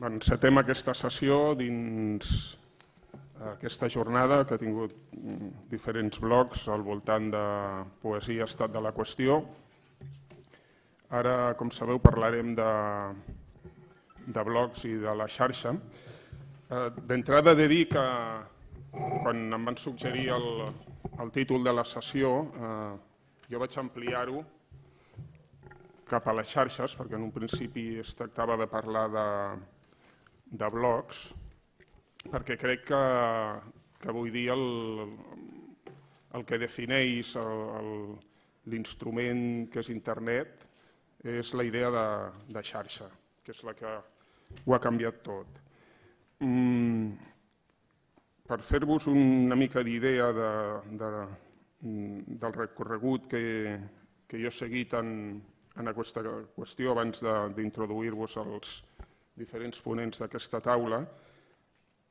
Encetem aquesta sessió dins aquesta jornada que ha tingut diferents blocs al voltant de poesia estat de la qüestió. Ara, com sabeu, parlarem de blogs i de la xarxa. D'entrada, he de dir que quan em van suggerir el títol de la sessió, jo vaig ampliar-ho cap a les xarxes, perquè en un principi es tractava de parlar de blogs, perquè crec que avui dia el que defineix l'instrument que és internet és la idea de xarxa, que és la que ho ha canviat tot. Per fer-vos una mica d'idea del recorregut que jo he seguit en aquesta qüestió abans d'introduir-vos als diferents ponents d'aquesta taula,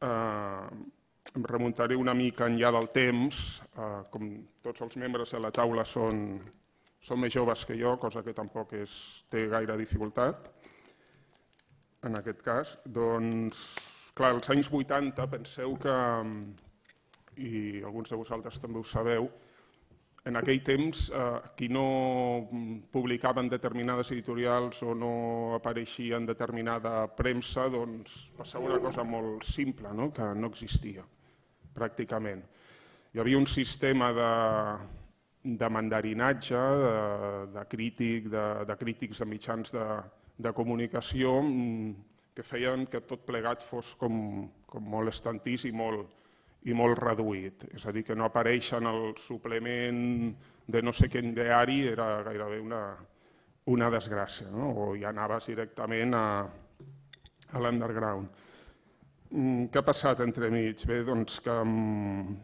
em remuntaré una mica enllà del temps. Com tots els membres de la taula són més joves que jo, cosa que tampoc té gaire dificultat en aquest cas, doncs, clar, als anys 80, penseu que, i alguns de vosaltres també ho sabeu, en aquell temps, qui no publicaven determinades editorials o no apareixia en determinada premsa, doncs passava una cosa molt simple, que no existia, pràcticament. Hi havia un sistema de mandarinatge, de crítics de mitjans de comunicació, que feien que tot plegat fos com molt estantís i molt reduït. És a dir, que no apareixen el suplement de no sé quin diari era gairebé una desgràcia, o ja anaves directament a l'underground. Què ha passat entremig? Bé, doncs que amb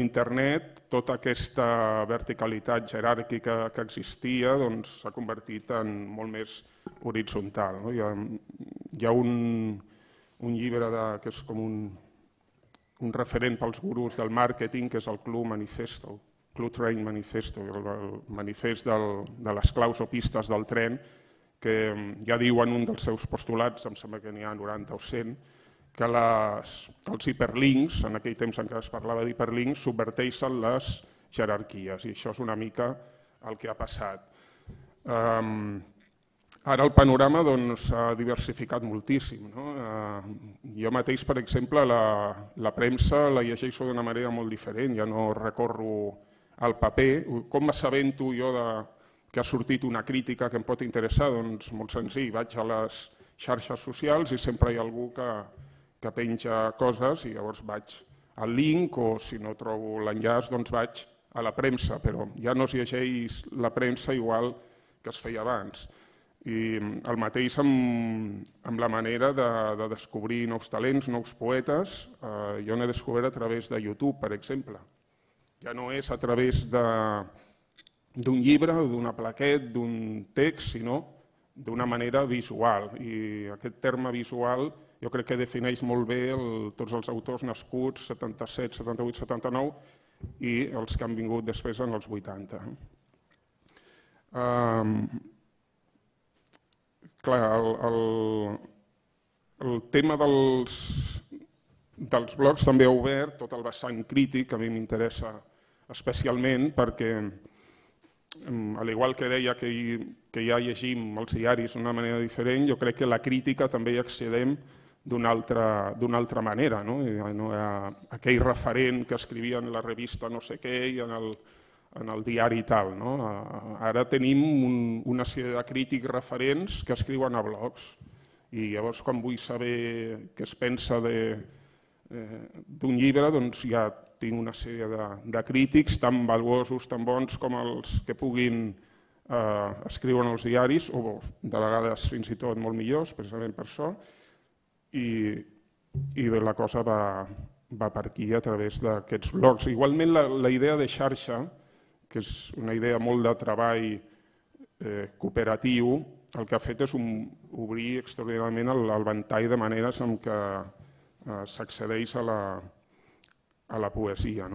internet tota aquesta verticalitat jeràrquica que existia s'ha convertit en molt més horitzontal. Hi ha un llibre que és com un referent pels gurus del màrqueting, que és el Cluetrain Manifesto, el manifest de les claus o pistes del tren, que ja diuen un dels seus postulats, em sembla que n'hi ha 90 o 100, que els hiperlinks, en aquell temps en què es parlava d'hiperlinks, subverteixen les jerarquies, i això és una mica el que ha passat. Ara el panorama s'ha diversificat moltíssim. Jo mateix, per exemple, la premsa la llegeixo d'una manera molt diferent, ja no recorro al paper. Com m'assabento jo que ha sortit una crítica que em pot interessar? Doncs molt senzill, vaig a les xarxes socials i sempre hi ha algú que penja coses i llavors vaig al link, o si no trobo l'enllaç doncs vaig a la premsa, però ja no es llegeix la premsa igual que es feia abans. I el mateix amb la manera de descobrir nous talents, nous poetes. Jo n'he descobert a través de YouTube, per exemple. Ja no és a través d'un llibre, d'un plaquet, d'un text, sinó d'una manera visual. I aquest terme visual jo crec que defineix molt bé tots els autors nascuts 77, 78, 79 i els que han vingut després en els 80. El tema dels blogs també ha obert tot el vessant crític, que a mi m'interessa especialment perquè, al igual que deia que ja llegim els diaris d'una manera diferent, jo crec que la crítica també hi accedem d'una altra manera. Aquell referent que escrivia en la revista no sé què i en el diari i tal. Ara tenim una sèrie de crítics referents que escriuen a blogs i llavors quan vull saber què es pensa d'un llibre doncs ja tinc una sèrie de crítics tan valuosos, tan bons com els que puguin escriure en els diaris o de vegades fins i tot molt millors, precisament per això, i la cosa va per aquí a través d'aquests blogs. Igualment la idea de xarxa, que és una idea molt de treball cooperatiu, el que ha fet és obrir extraordinàriament el ventall de maneres en què s'accedeix a la poesia,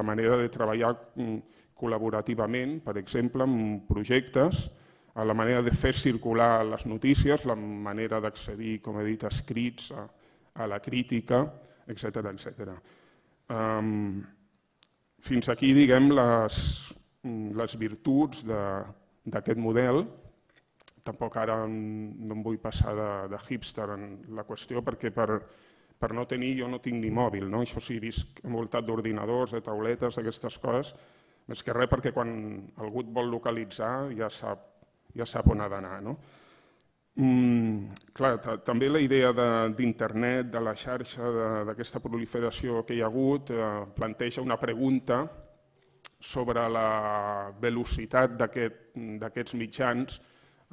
la manera de treballar col·laborativament, per exemple, en projectes, a la manera de fer circular les notícies, la manera d'accedir, com he dit, a escrits, a la crítica, etcètera, etcètera. Fins aquí, diguem, les virtuts d'aquest model. Tampoc ara no em vull passar de hipster en la qüestió, perquè per no tenir, jo no tinc ni mòbil. Això sí, visc envoltat d'ordinadors, de tauletes, d'aquestes coses, més que res perquè quan algú et vol localitzar ja sap on ha d'anar. Clar, també la idea d'internet, de la xarxa, d'aquesta proliferació que hi ha hagut, planteja una pregunta sobre la velocitat d'aquests mitjans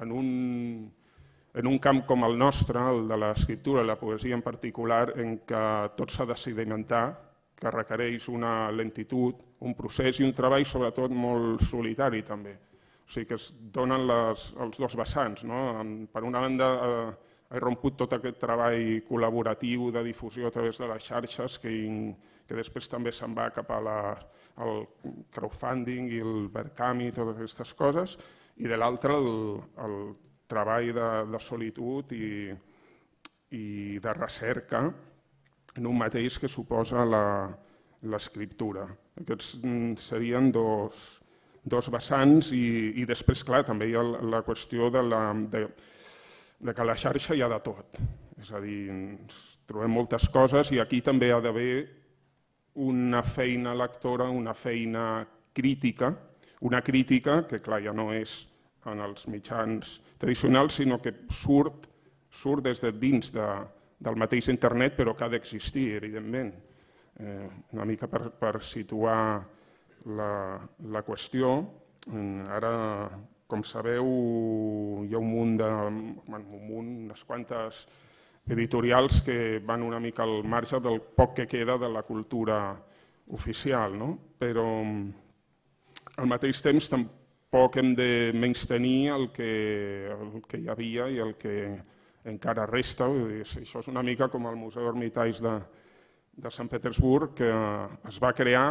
en un camp com el nostre, el de l'escriptura i la poesia en particular, en què tot s'ha de sedimentar, que requereix una lentitud, un procés i un treball sobretot molt solitari també. O sigui que es donen els dos vessants. Per una banda he romput tot aquest treball col·laboratiu de difusió a través de les xarxes que després també se'n va cap al crowdfunding i el Verkami i totes aquestes coses, i de l'altra el treball de solitud i de recerca en un mateix que suposa l'escriptura. Aquests serien dos vessants i després, clar, també hi ha la qüestió de que a la xarxa hi ha de tot. És a dir, trobem moltes coses i aquí també hi ha d'haver una feina lectora, una feina crítica, una crítica que, clar, ja no és en els mitjans tradicionals, sinó que surt des de dins del mateix internet, però que ha d'existir, evidentment. Una mica per situar la qüestió. Ara, com sabeu, hi ha unes quantes editorials que van una mica al marge del poc que queda de la cultura oficial, però al mateix temps tampoc hem de menystenir el que hi havia i el que encara resta. Això és una mica com el Museu Hermitage de Sant Petersburg, que es va crear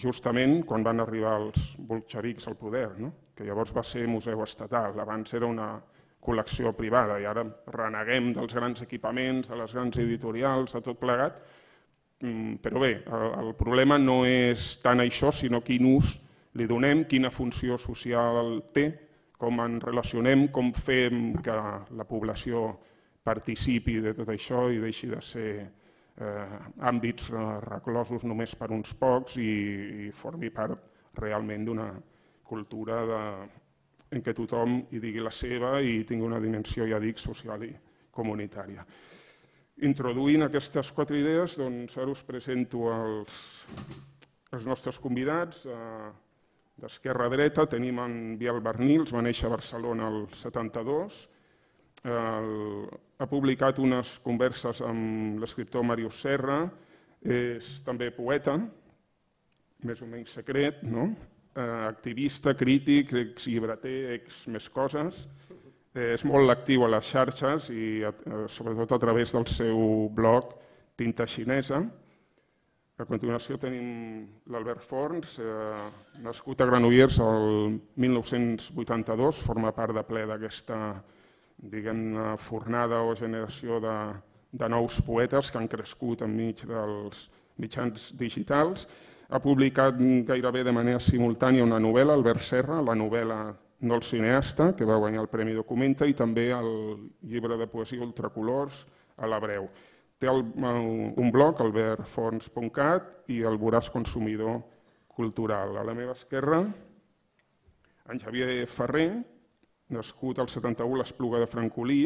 justament quan van arribar els bolxevics al poder, que llavors va ser museu estatal. Abans era una col·lecció privada i ara reneguem dels grans equipaments, de les grans editorials, de tot plegat. Però bé, el problema no és tant això, sinó quin ús li donem, quina funció social té, com ens relacionem, com fem que la població participi de tot això i deixi de ser àmbits reclosos només per uns pocs i formi part realment d'una cultura en què tothom hi digui la seva i tingui una dimensió, ja dic, social i comunitària. Introduint aquestes quatre idees, doncs ara us presento els nostres convidats. D'esquerra a dreta tenim en Biel Barnils, va néixer a Barcelona el 1972, ha publicat unes converses amb l'escriptor Mario Serra, és també poeta, més o menys secret, activista, crític, exllibreter, ex més coses, és molt actiu a les xarxes i sobretot a través del seu blog Tinta Xinesa. A continuació tenim l'Albert Forns, nascut a Granollers el 1982, forma part de ple d'aquesta fornada o generació de nous poetes que han crescut enmig dels mitjans digitals. Ha publicat gairebé de manera simultània una novel·la, Albert Serra, la novel·la No el cineasta, que va guanyar el Premi Documenta, i també el llibre de poesia Ultracolors a l'hebreu. Té un blog, albertforns.cat, i el voraç consumidor cultural. A la meva esquerra, en Xavier Farré, nascut al 1971 a l'Espluga de Francolí.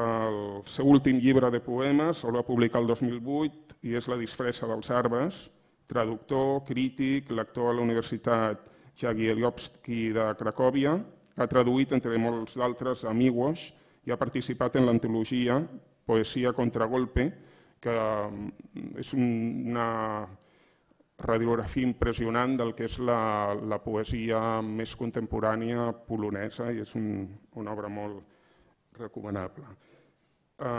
El seu últim llibre de poemes el va publicar el 2008 i és La disfresa de les arbes. Traductor, crític, lector a la Universitat Jagellónica de Cracovia. Ha traduït, entre molts d'altres, a Màrius i ha participat en l'antologia Poesía contragolpe, que és una radiografia impressionant del que és la poesia més contemporània polonesa i és una obra molt recomanable.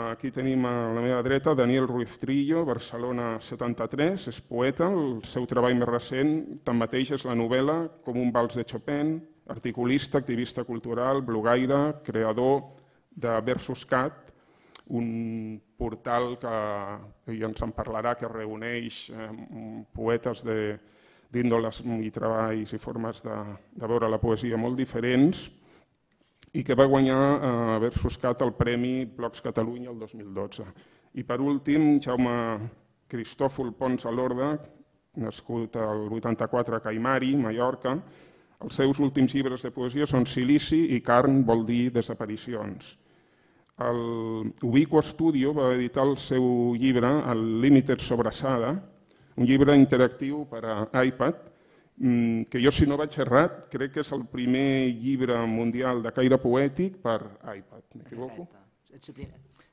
Aquí tenim a la meva dreta Daniel Ruiz-Trillo, Barcelona 73, és poeta. El seu treball més recent, tanmateix, és la novel·la Com un vals de Chopin, articulista, activista cultural, blogaire, creador de Versuscat, un portal que ja ens en parlarà, que reuneix poetes d'índoles i treballs i formes de veure la poesia molt diferents i que va guanyar Versuscat el Premi Blogs Catalunya el 2012. I per últim, Jaume Cristófol Pons Alorda, nascut el 84 a Caimari, Mallorca. Els seus últims llibres de poesia són Silici i Carn vol dir desaparicions. El Ubico Studio va editar el seu llibre, El Límites sobrassada, un llibre interactiu per a iPad, que jo, si no vaig errat, crec que és el primer llibre mundial de caire poètic per iPad. M'equivoco?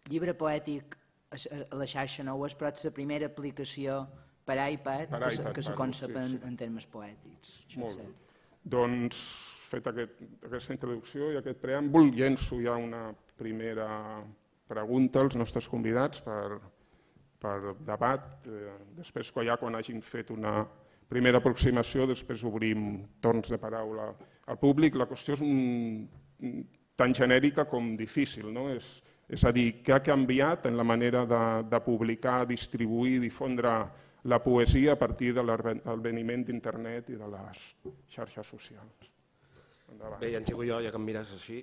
Llibre poètic a la xarxa no ho és, però és la primera aplicació per iPad que se concep en termes poètics. Molt bé. Doncs, fet aquesta introducció i aquest preàmbul, llenço ja una primera pregunta als nostres convidats per debat. Després, quan hagin fet una primera aproximació, després obrim torns de paraula al públic. La qüestió és tan genèrica com difícil, no? És a dir, què ha canviat en la manera de publicar, distribuir, difondre la poesia a partir de l'adveniment d'internet i de les xarxes socials? Bé, ja enxego jo, ja que em mires així.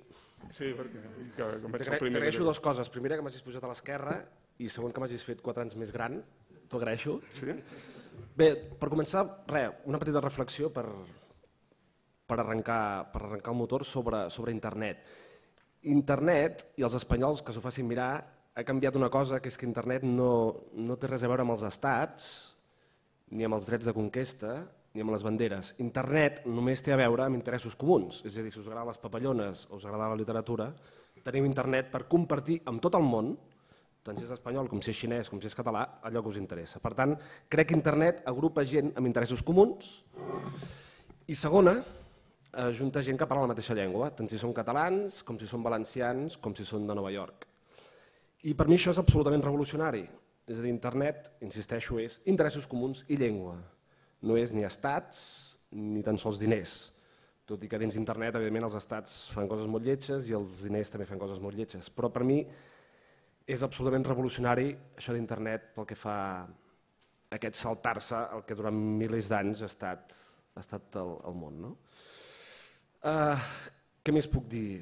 Sí, perquè... T'agraeixo dues coses. Primera, que m'hagis posat a l'esquerra, i segon, que m'hagis fet 4 anys més gran. T'ho agraeixo. Bé, per començar, una petita reflexió per arrencar el motor sobre internet. Internet, i els espanyols que s'ho facin mirar, ha canviat una cosa, que és que internet no té res a veure amb els estats, ni amb els drets de conquesta, ni amb les banderes. Internet només té a veure amb interessos comuns, és a dir, si us agraden les papallones o us agrada la literatura, teniu internet per compartir amb tot el món, tant si és espanyol, com si és xinès, com si és català, allò que us interessa. Per tant, crec que internet agrupa gent amb interessos comuns i, segona, junta gent que parla la mateixa llengua, tant si són catalans, com si són valencians, com si són de Nova York. I per mi això és absolutament revolucionari. És a dir, internet, insisteixo, és interessos comuns i llengua. No és ni estats ni tan sols diners. Tot i que dins d'internet, evidentment, els estats fan coses molt lletges i els diners també fan coses molt lletges. Però per mi és absolutament revolucionari això d'internet pel que fa aquest saltar-se el que durant milers d'anys ha estat el món. Què més puc dir?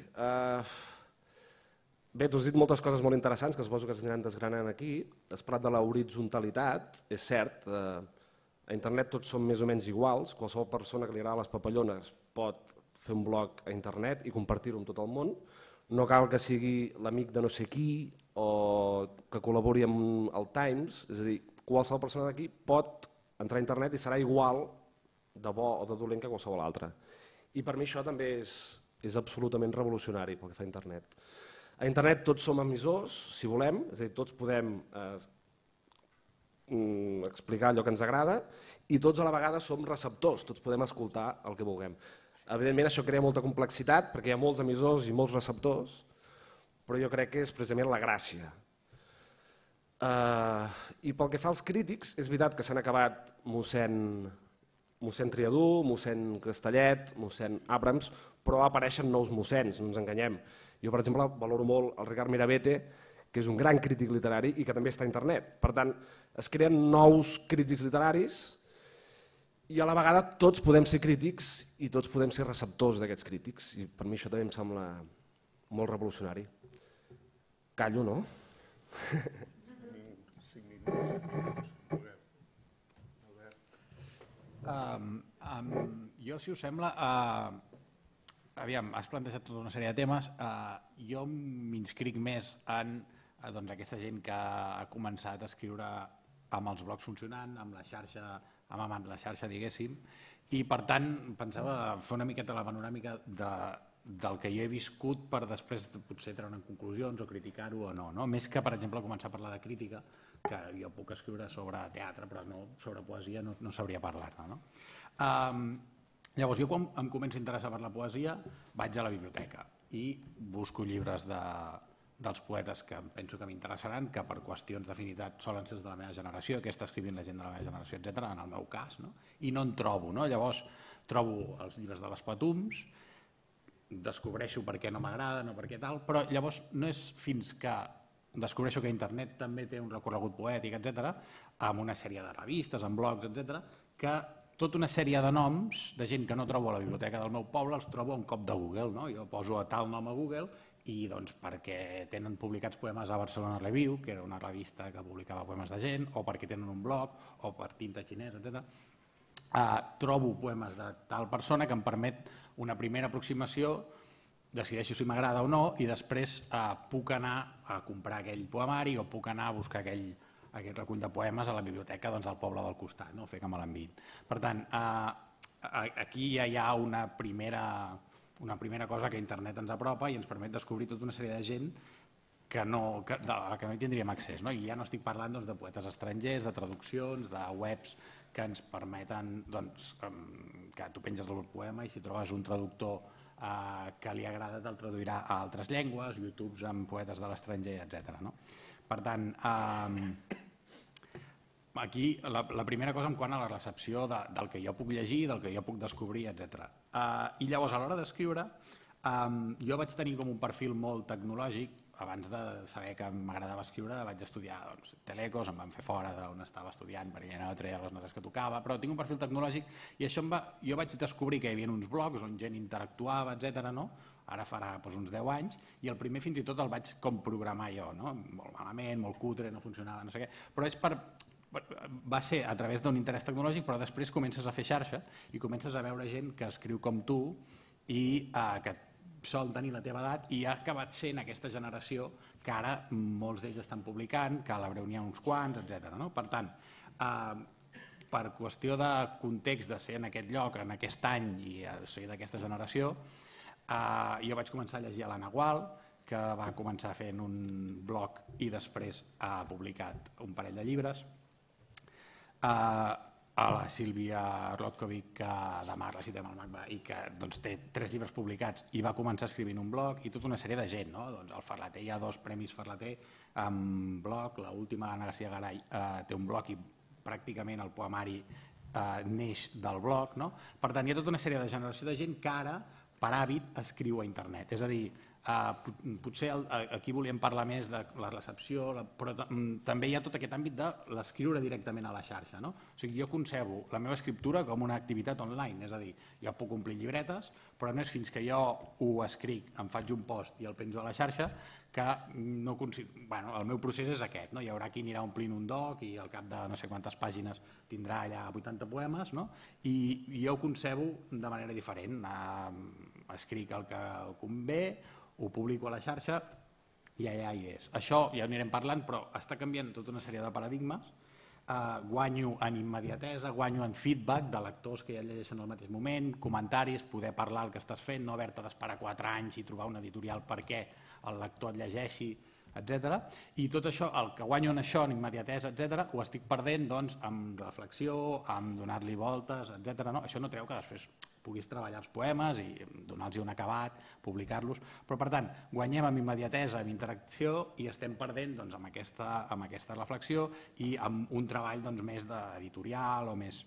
Bé, t'ho has dit moltes coses molt interessants, que suposo que s'aniran desgranant aquí. Has parlat de l'horitzontalitat, és cert. A internet tots som més o menys iguals. Qualsevol persona que li agrada les papallones pot fer un blog a internet i compartir-ho amb tot el món. No cal que sigui l'amic de no sé qui o que col·labori amb el Times. És a dir, qualsevol persona d'aquí pot entrar a internet i serà igual de bo o de dolent que qualsevol altre. I per mi això també és absolutament revolucionari pel que fa a internet. A internet tots som emissors, si volem, és a dir, tots podem explicar allò que ens agrada i tots a la vegada som receptors, tots podem escoltar el que vulguem. Evidentment això crea molta complexitat perquè hi ha molts emissors i molts receptors, però jo crec que és precisament la gràcia. I pel que fa als crítics, és veritat que s'han acabat mossèn Triadú, mossèn Castellet, mossèn Abrams, però apareixen nous mossens, no ens enganyem. Jo, per exemple, valoro molt el Ricard Miravet, que és un gran crític literari i que també està a internet. Per tant, es creen nous crítics literaris i a la vegada tots podem ser crítics i tots podem ser receptors d'aquests crítics. I per mi això també em sembla molt revolucionari. Callo, no? Jo, si us sembla... Aviam, has plantejat tota una sèrie de temes. Jo m'inscric més en aquesta gent que ha començat a escriure amb els blogs funcionant, amb la xarxa, amb amant la xarxa, diguéssim, i per tant pensava fer una miqueta la panoràmica del que jo he viscut per després potser treure'n conclusions o criticar-ho o no. Més que, per exemple, començar a parlar de crítica, que jo puc escriure sobre teatre, però sobre poesia no sabria parlar-ne. Llavors, jo quan em començo a interessar per la poesia vaig a la biblioteca i busco llibres dels poetes que penso que m'interessaran, que per qüestions d'afinitat solen ser de la meva generació, que està escrivint la gent de la meva generació, etc., en el meu cas, i no en trobo. Llavors, trobo els llibres de les Patums, descobreixo per què no m'agrada, no per què tal, però llavors no és fins que descobreixo que internet també té un recorregut poètic, etc., amb una sèrie de revistes, amb blogs, etc., que tota una sèrie de noms de gent que no trobo a la biblioteca del meu poble els trobo a un cop de Google. Jo poso tal nom a Google i perquè tenen publicats poemes a Barcelona Review, que era una revista que publicava poemes de gent, o perquè tenen un blog, o per Tinta Xinesa, etc., trobo poemes de tal persona que em permet una primera aproximació, decideixo si m'agrada o no, i després puc anar a comprar aquell poemari o puc anar a buscar aquell recull de poemes a la biblioteca del poble del costat, fer que me l'enviïn. Per tant, aquí ja hi ha una primera cosa que internet ens apropa i ens permet descobrir tota una sèrie de gent a la que no hi tindríem accés. I ja no estic parlant de poetes estrangers, de traduccions, de webs que ens permeten que tu penges el poema i si trobes un traductor que li agrada te'l traduirà a altres llengües, youtubes amb poetes de l'estranger, etc. Per tant, aquí la primera cosa quant a la recepció del que jo puc llegir, del que jo puc descobrir, etc. I llavors, a l'hora d'escriure, jo vaig tenir com un perfil molt tecnològic. Abans de saber que m'agradava escriure vaig estudiar telecos, em van fer fora d'on estava estudiant perquè no treia les notes que tocava, però tinc un perfil tecnològic i això jo vaig descobrir que hi havia uns blogs on gent interactuava, etc. Ara farà uns 10 anys i el primer fins i tot el vaig com programar jo, molt malament, molt cutre, no funcionava, no sé què, però va ser a través d'un interès tecnològic, però després comences a fer xarxa i comences a veure gent que escriu com tu i que sol tenir la teva edat i ha acabat sent aquesta generació que ara molts d'ells estan publicant, que a l'Abreu n'hi ha uns quants, etc. Per tant, per qüestió de context de ser en aquest lloc, en aquest any i ser d'aquesta generació, jo vaig començar a llegir a l'Anna Gual, que va començar fent un blog i després ha publicat un parell de llibres. A la Sílvia Rodkovic, que demà recitem al MACBA i que té 3 llibres publicats i va començar escrivint un blog i tota una sèrie de gent. El Ferlater, hi ha 2 premis Ferlater amb blog, l'última, l'Anna García Garay, té un blog i pràcticament el poemari neix del blog. Per tant, hi ha tota una sèrie de generació de gent que ara, per hàbit, escriu a internet. És a dir, potser aquí volíem parlar més de la recepció, però també hi ha tot aquest àmbit de l'escriure directament a la xarxa. Jo concebo la meva escriptura com una activitat online, és a dir, jo puc omplir llibretes, però no és fins que jo ho escric, em faig un post i el penso a la xarxa, que el meu procés és aquest. Hi haurà qui anirà omplint un doc i al cap de no sé quantes pàgines tindrà allà 80 poemes i jo ho concebo de manera diferent. Escric el que convé, ho publico a la xarxa i allà hi és. Això ja ho anirem parlant, però està canviant tota una sèrie de paradigmes. Guanyo en immediatesa, guanyo en feedback de lectors que ja llegeixen al mateix moment, comentaris, poder parlar el que estàs fent, no haver-te d'esperar 4 anys i trobar un editorial perquè el lector et llegeixi, etc. I tot això, el que guanyo en això, en immediatesa, etc., ho estic perdent amb reflexió, amb donar-li voltes, etc. Això no treu que després puguis treballar els poemes i donar-los un acabat, publicar-los, però per tant, guanyem amb immediatesa, amb interacció i estem perdent amb aquesta reflexió i amb un treball més d'editorial o més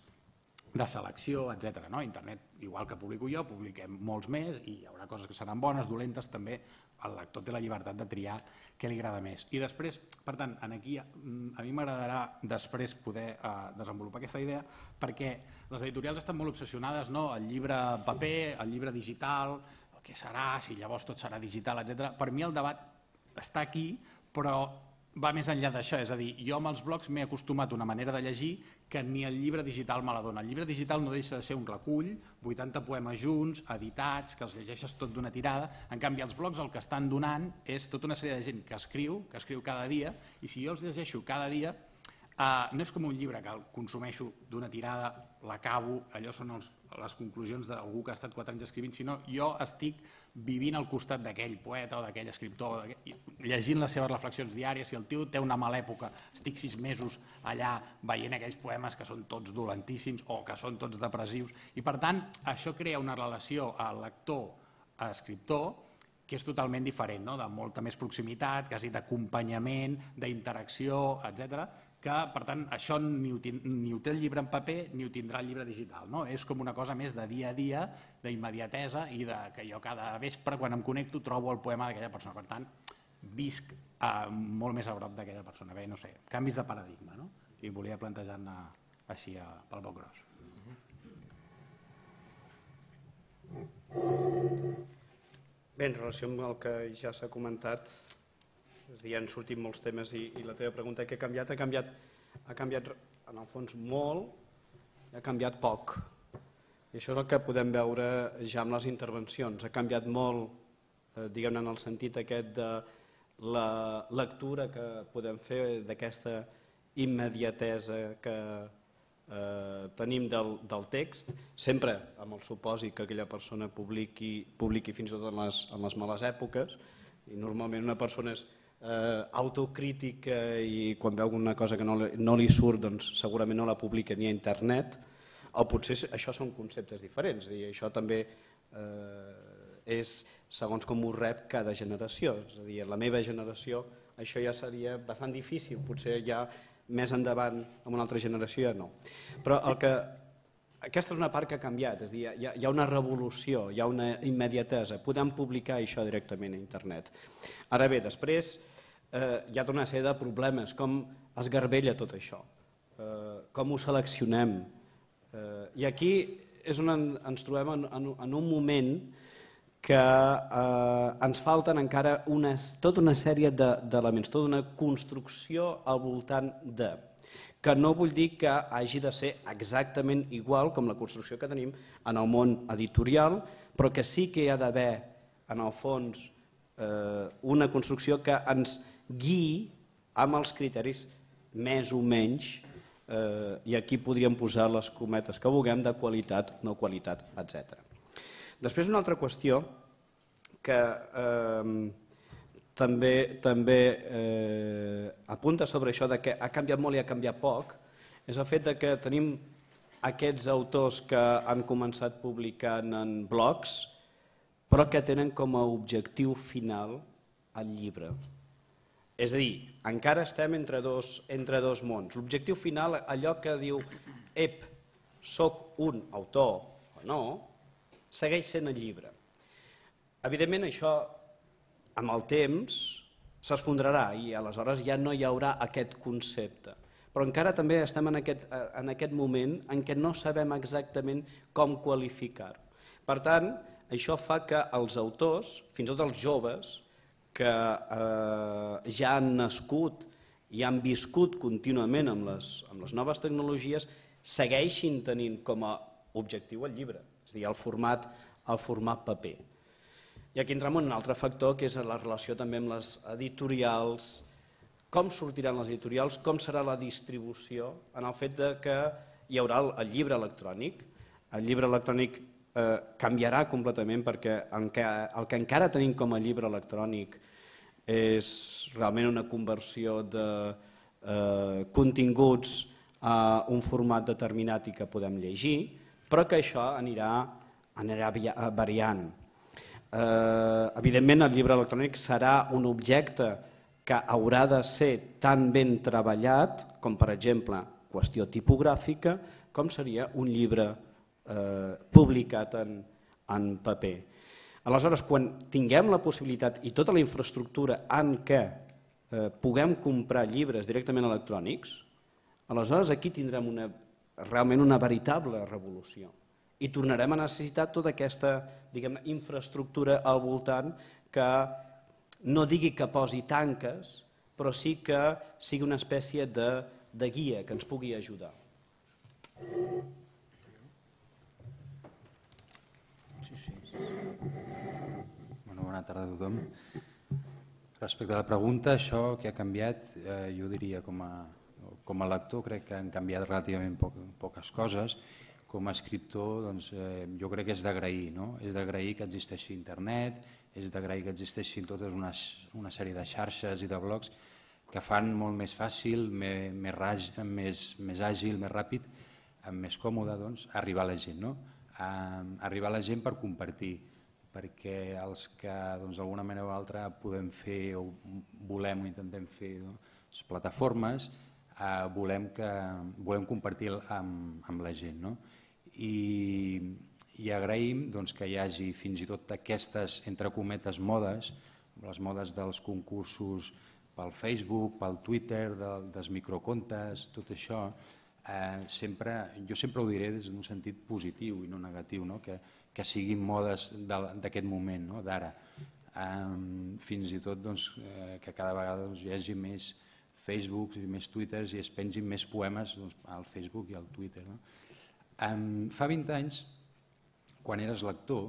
de selecció, etc. Internet, igual que publico jo, publiquem molts més i hi haurà coses que seran bones, dolentes, també el lector té la llibertat de triar què li agrada més. I després, per tant, aquí a mi m'agradarà després poder desenvolupar aquesta idea perquè les editorials estan molt obsessionades al llibre paper, al llibre digital, què serà, si llavors tot serà digital, etc. Per mi el debat està aquí, però va més enllà d'això, és a dir, jo amb els blogs m'he acostumat a una manera de llegir que ni el llibre digital me la dona. El llibre digital no deixa de ser un recull, 80 poemes junts, editats, que els llegeixes tot d'una tirada. En canvi, els blogs el que estan donant és tota una sèrie de gent que escriu cada dia, i si jo els llegeixo cada dia, no és com un llibre que el consumeixo d'una tirada, l'acabo, allò són les conclusions d'algú que ha estat 4 anys escrivint, sinó jo estic vivint al costat d'aquell poeta o d'aquell escriptor, llegint les seves reflexions diàries. Si el tio té una mala època, estic 6 mesos allà veient aquells poemes que són tots dolentíssims o que són tots depressius. I per tant, això crea una relació al lector-escriptor que és totalment diferent, no? De molta més proximitat, quasi d'acompanyament, d'interacció, etc. Que, per tant, això ni ho té el llibre en paper ni ho tindrà el llibre digital. És com una cosa més de dia a dia, d'immediatesa, i que jo cada vespre, quan em connecto, trobo el poema d'aquella persona. Per tant, visc molt més a prop d'aquella persona. Bé, no sé, canvis de paradigma, no? I volia plantejar-ne així pel poc gros. Bé, en relació amb el que ja s'ha comentat, és a dir, han sortit molts temes i la teva pregunta que ha canviat en el fons molt i ha canviat poc. I això és el que podem veure ja amb les intervencions. Ha canviat molt, diguem-ne, en el sentit aquest de la lectura que podem fer d'aquesta immediatesa que tenim del text, sempre amb el supòsit que aquella persona publiqui fins i tot en les males èpoques, i normalment una persona és autocrítica i quan veu alguna cosa que no li surt, doncs segurament no la publica ni a internet, o potser això són conceptes diferents, i això també és segons com ho rep cada generació, és a dir, en la meva generació això ja seria bastant difícil, potser ja més endavant, en una altra generació, no. Però aquesta és una part que ha canviat, és a dir, hi ha una revolució, hi ha una immediatesa, podem publicar això directament a internet. Ara bé, després hi ha tota una sèrie de problemes, com es garbella tot això, com ho seleccionem. I aquí és on ens trobem en un moment que ens falten encara tota una sèrie d'elements, tota una construcció al voltant de, que no vull dir que hagi de ser exactament igual com la construcció que tenim en el món editorial, però que sí que hi ha d'haver, en el fons, una construcció que ens guiï amb els criteris més o menys, i aquí podríem posar les cometes que vulguem, de qualitat, no qualitat, etc. Després una altra qüestió que també apunta sobre això de que ha canviat molt i ha canviat poc és el fet que tenim aquests autors que han començat publicant en blogs però que tenen com a objectiu final el llibre. És a dir, encara estem entre dos mons. L'objectiu final, allò que diu ep, soc un autor o no, segueix sent el llibre. Evidentment, això amb el temps s'esfondrarà i aleshores ja no hi haurà aquest concepte. Però encara també estem en aquest moment en què no sabem exactament com qualificar-ho. Per tant, això fa que els autors, fins i tot els joves, que ja han nascut i han viscut contínuament amb les noves tecnologies, segueixin tenint com a objectiu el llibre. És a dir, el format paper. I aquí entrem en un altre factor, que és la relació també amb les editorials, com sortiran les editorials, com serà la distribució, en el fet que hi haurà el llibre electrònic. El llibre electrònic canviarà completament perquè el que encara tenim com a llibre electrònic és realment una conversió de continguts a un format determinat i que podem llegir, però que això anirà variant. Evidentment, el llibre electrònic serà un objecte que haurà de ser tan ben treballat com, per exemple, qüestió tipogràfica, com seria un llibre publicat en paper. Aleshores, quan tinguem la possibilitat i tota la infraestructura en què puguem comprar llibres directament electrònics, aleshores aquí tindrem realment una veritable revolució. I tornarem a necessitar tota aquesta infraestructura al voltant que no digui que posi tanques, però sí que sigui una espècie de guia que ens pugui ajudar. Bona tarda a tothom. Respecte a la pregunta, això que ha canviat, jo diria com a... Com a lector crec que han canviat relativament poques coses. Com a escriptor jo crec que és d'agrair. És d'agrair que existeixi internet, és d'agrair que existeixin totes una sèrie de xarxes i de blogs que fan molt més fàcil, més àgil, més ràpid, més còmode arribar a la gent. Arribar a la gent per compartir, perquè els que d'alguna manera o altra podem fer o volem o intentem fer les plataformes, volem compartir amb la gent. I agraïm que hi hagi fins i tot aquestes, entre cometes, modes, les modes dels concursos pel Facebook, pel Twitter, dels microcontes, tot això. Jo sempre ho diré des d'un sentit positiu i no negatiu, que siguin modes d'aquest moment, d'ara. Fins i tot que cada vegada hi hagi més Facebooks i més Twitters i es pengin més poemes al Facebook i al Twitter. Fa 20 anys, quan eres lector,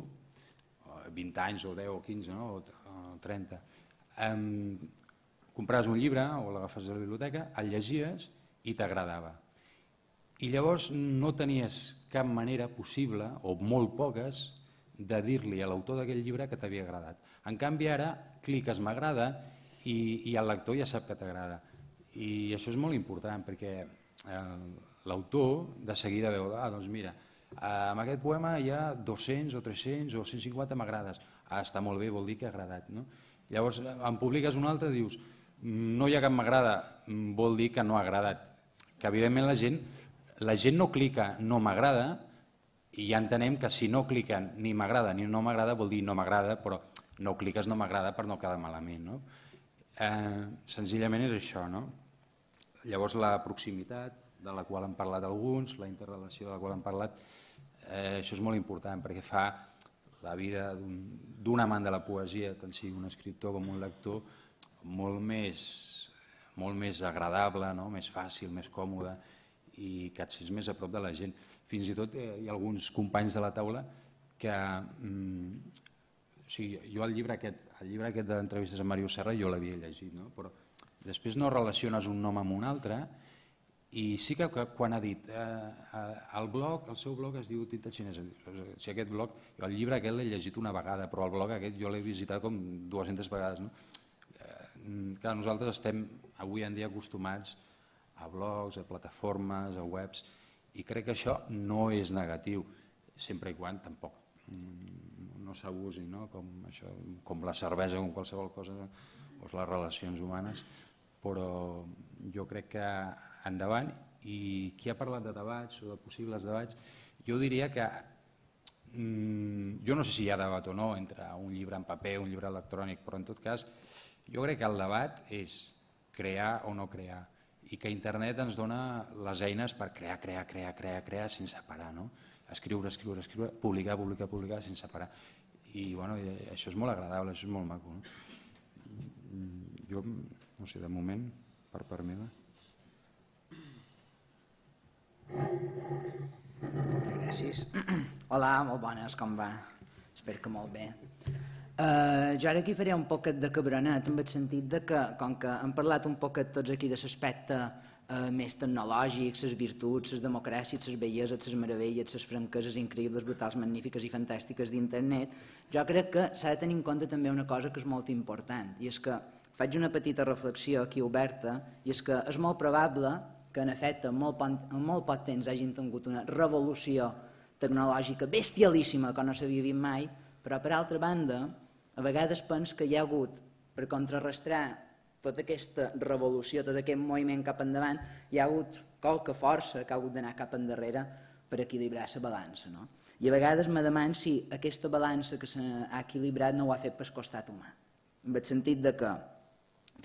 20 anys o 10 o 15 o 30, compraves un llibre o l'agafes de la biblioteca, el llegies i t'agradava. I llavors no tenies cap manera possible, o molt poques, de dir-li a l'autor d'aquell llibre que t'havia agradat. En canvi ara cliques m'agrada i el lector ja sap que t'agrada. I això és molt important perquè l'autor de seguida veu, doncs mira, amb aquest poema hi ha 200 o 300 o 150 m'agrades. Està molt bé, vol dir que ha agradat. Llavors en publiques un altre i dius, no hi ha cap m'agrada, vol dir que no ha agradat. Que evidentment la gent no clica no m'agrada i ja entenem que si no cliquen ni m'agrada ni no m'agrada vol dir no m'agrada, però no cliques no m'agrada per no quedar malament. Senzillament és això. Llavors la proximitat de la qual han parlat alguns, la interrelació de la qual han parlat, això és molt important perquè fa la vida d'un amant de la poesia, tant sigui un escriptor com un lector, molt més agradable, més fàcil, més còmode, i que et sents més a prop de la gent. Fins i tot hi ha alguns companys de la taula que... Jo el llibre aquest d'entrevistes amb Mario Serra jo l'havia llegit, però després no relaciones un nom amb un altre i sí que quan ha dit el seu blog es diu Tinta Xinesa, si aquest blog, el llibre aquest l'he llegit una vegada, però el blog aquest jo l'he visitat com 200 vegades. Clar, nosaltres estem avui en dia acostumats a blogs, a plataformes, a webs, i crec que això no és negatiu, sempre i quan tampoc no s'abusi, com la cervesa, com qualsevol cosa, o les relacions humanes, però jo crec que endavant, i qui ha parlat de debats o de possibles debats, jo diria que, jo no sé si hi ha debat o no entre un llibre en paper, un llibre electrònic, però en tot cas, jo crec que el debat és crear o no crear, i que internet ens dona les eines per crear sense parar, escriure, publicar sense parar. I això és molt agradable, això és molt maco. Jo, no sé, de moment, per part meva. Gràcies. Hola, molt bones, com va? Espero que molt bé. Jo ara aquí faré un poquet de cabronet en el sentit que, com que hem parlat un poquet tots aquí de l'aspecte més tecnològic, les virtuts, les democràcies, les belleses, les meravelles, les franqueses increïbles, brutals, magnífiques i fantàstiques d'internet, jo crec que s'ha de tenir en compte també una cosa que és molt important, i és que faig una petita reflexió aquí oberta, i és que és molt probable que en efecte en molt poc temps hagin tingut una revolució tecnològica bestialíssima que no s'havia vist mai, però per altra banda, a vegades penso que hi ha hagut, per contrarrestar tota aquesta revolució, tot aquest moviment cap endavant, hi ha hagut qualque força que ha hagut d'anar cap endarrere per equilibrar la balança. I a vegades me demano si aquesta balança que s'ha equilibrat no ho ha fet pel costat humà. En el sentit que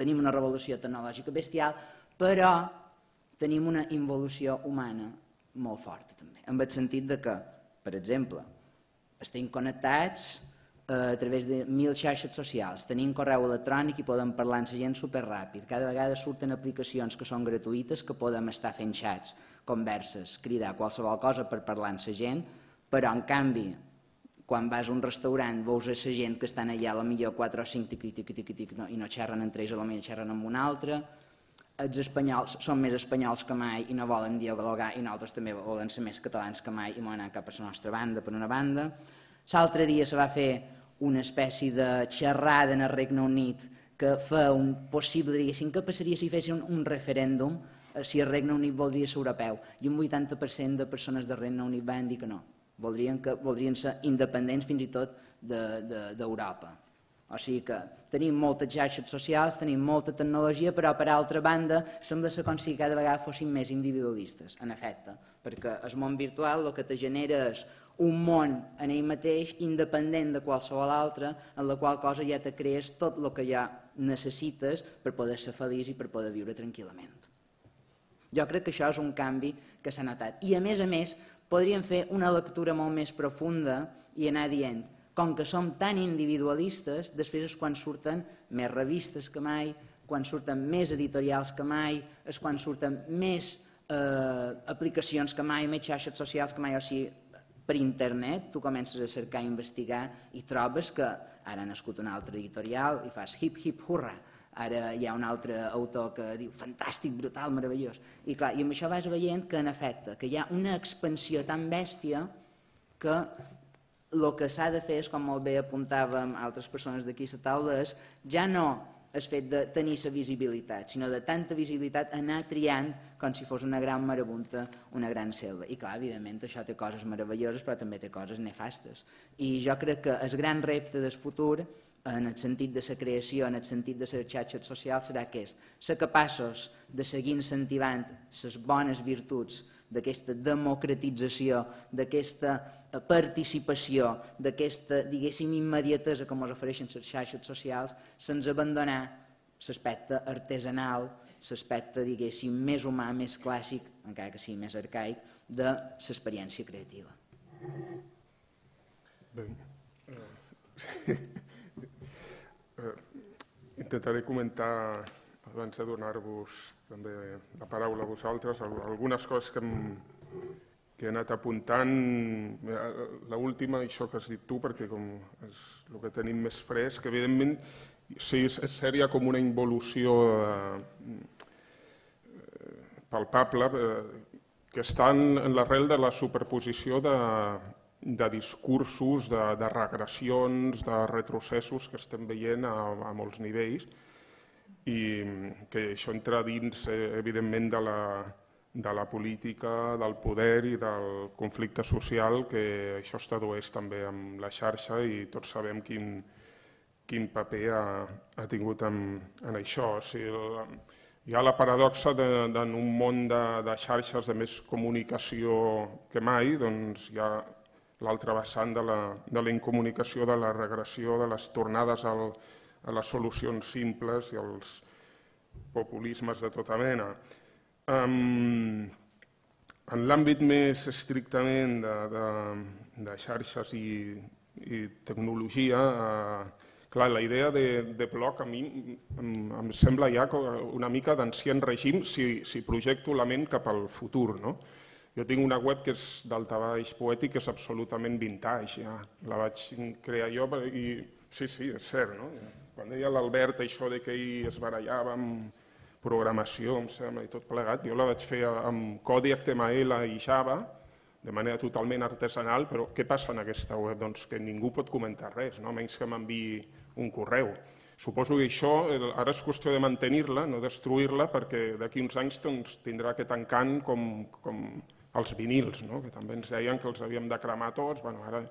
tenim una revolució tecnològica bestial, però tenim una involució humana molt forta també. En el sentit que, per exemple, estem connectats a través de 1000 xarxes socials, tenim correu electrònic i podem parlar amb la gent superràpid, cada vegada surten aplicacions que són gratuïtes que podem estar fent xats, converses, cridar qualsevol cosa per parlar amb la gent, però en canvi, quan vas a un restaurant veus la gent que estan allà potser 4 o 5 i no xerren entre ells, potser xerren amb un altre, els espanyols són més espanyols que mai i no volen dialogar i nosaltres també volen ser més catalans que mai i no anar cap a la nostra banda per una banda. L'altre dia se va fer una espècie de xerrada en el Regne Unit que fa un possible, diguéssim, que passaria si fessin un referèndum si el Regne Unit voldria ser europeu, i un 80% de persones del Regne Unit van dir que no, voldrien ser independents fins i tot d'Europa. O sigui que tenim moltes xarxes socials, tenim molta tecnologia, però per altra banda sembla ser com si cada vegada fossin més individualistes, en efecte, perquè el món virtual el que te genera és un món en ell mateix, independent de qualsevol altre, en la qual cosa ja te crees tot el que ja necessites per poder ser feliç i per poder viure tranquil·lament. Jo crec que això és un canvi que s'ha notat. I a més, podríem fer una lectura molt més profunda i anar dient, com que som tan individualistes, després és quan surten més revistes que mai, quan surten més editorials que mai, és quan surten més aplicacions que mai, més xarxes socials que mai, o sigui, per internet tu comences a cercar, a investigar i trobes que ara ha nascut un altre editorial i fas hip hip hurra, ara hi ha un altre autor que diu fantàstic, brutal, meravellós, i clar, i amb això vas veient que en efecte que hi ha una expansió tan bèstia que el que s'ha de fer és, com molt bé apuntàvem altres persones d'aquí a la taula, és ja no el fet de tenir la visibilitat, sinó de tanta visibilitat anar triant com si fos una gran marabunta, una gran selva. I clar, evidentment, això té coses meravelloses, però també té coses nefastes. I jo crec que el gran repte del futur, en el sentit de la creació, en el sentit de les xarxes socials, serà aquest. Ser capaços de seguir incentivant les bones virtuts d'aquesta democratització, d'aquesta participació, d'aquesta, diguéssim, immediatesa que ens ofereixen les xarxes socials, sense abandonar l'aspecte artesanal, l'aspecte, diguéssim, més humà, més clàssic, encara que sigui més arcaic, de l'experiència creativa. Intentaré comentar, abans de donar-vos també la paraula a vosaltres, algunes coses que he anat apuntant. L'última, això que has dit tu, perquè és el que tenim més fresc, evidentment, sí, és seria com una involució palpable que està en l'arrel de la superposició de discursos, de regressions, de retrocessos que estem veient a molts nivells, i que això entra dins, evidentment, de la política, del poder i del conflicte social, que això es tradueix també amb la xarxa i tots sabem quin paper ha tingut en això. Hi ha la paradoxa d'en un món de xarxes de més comunicació que mai, doncs hi ha l'altre vessant de la incomunicació, de la regressió, de les tornades a les solucions simples i als populismes de tota mena. En l'àmbit més estrictament de xarxes i tecnologia, clar, la idea de bloc a mi em sembla ja una mica d'ancient règim si projecto la ment cap al futur. Jo tinc una web que és d'altabaix poètic, que és absolutament vintage. La vaig crear jo i sí, és cert, no? Quan deia l'Albert això que ell es barallava amb programació, em sembla, i tot plegat, jo la vaig fer amb codi HTML i Java, de manera totalment artesanal, però què passa en aquesta web? Doncs que ningú pot comentar res, a menys que m'enviï un correu. Suposo que això ara és qüestió de mantenir-la, no destruir-la, perquè d'aquí uns anys tindrà aquest encant com els vinils, que també ens deien que els havíem de cremar tots. Ara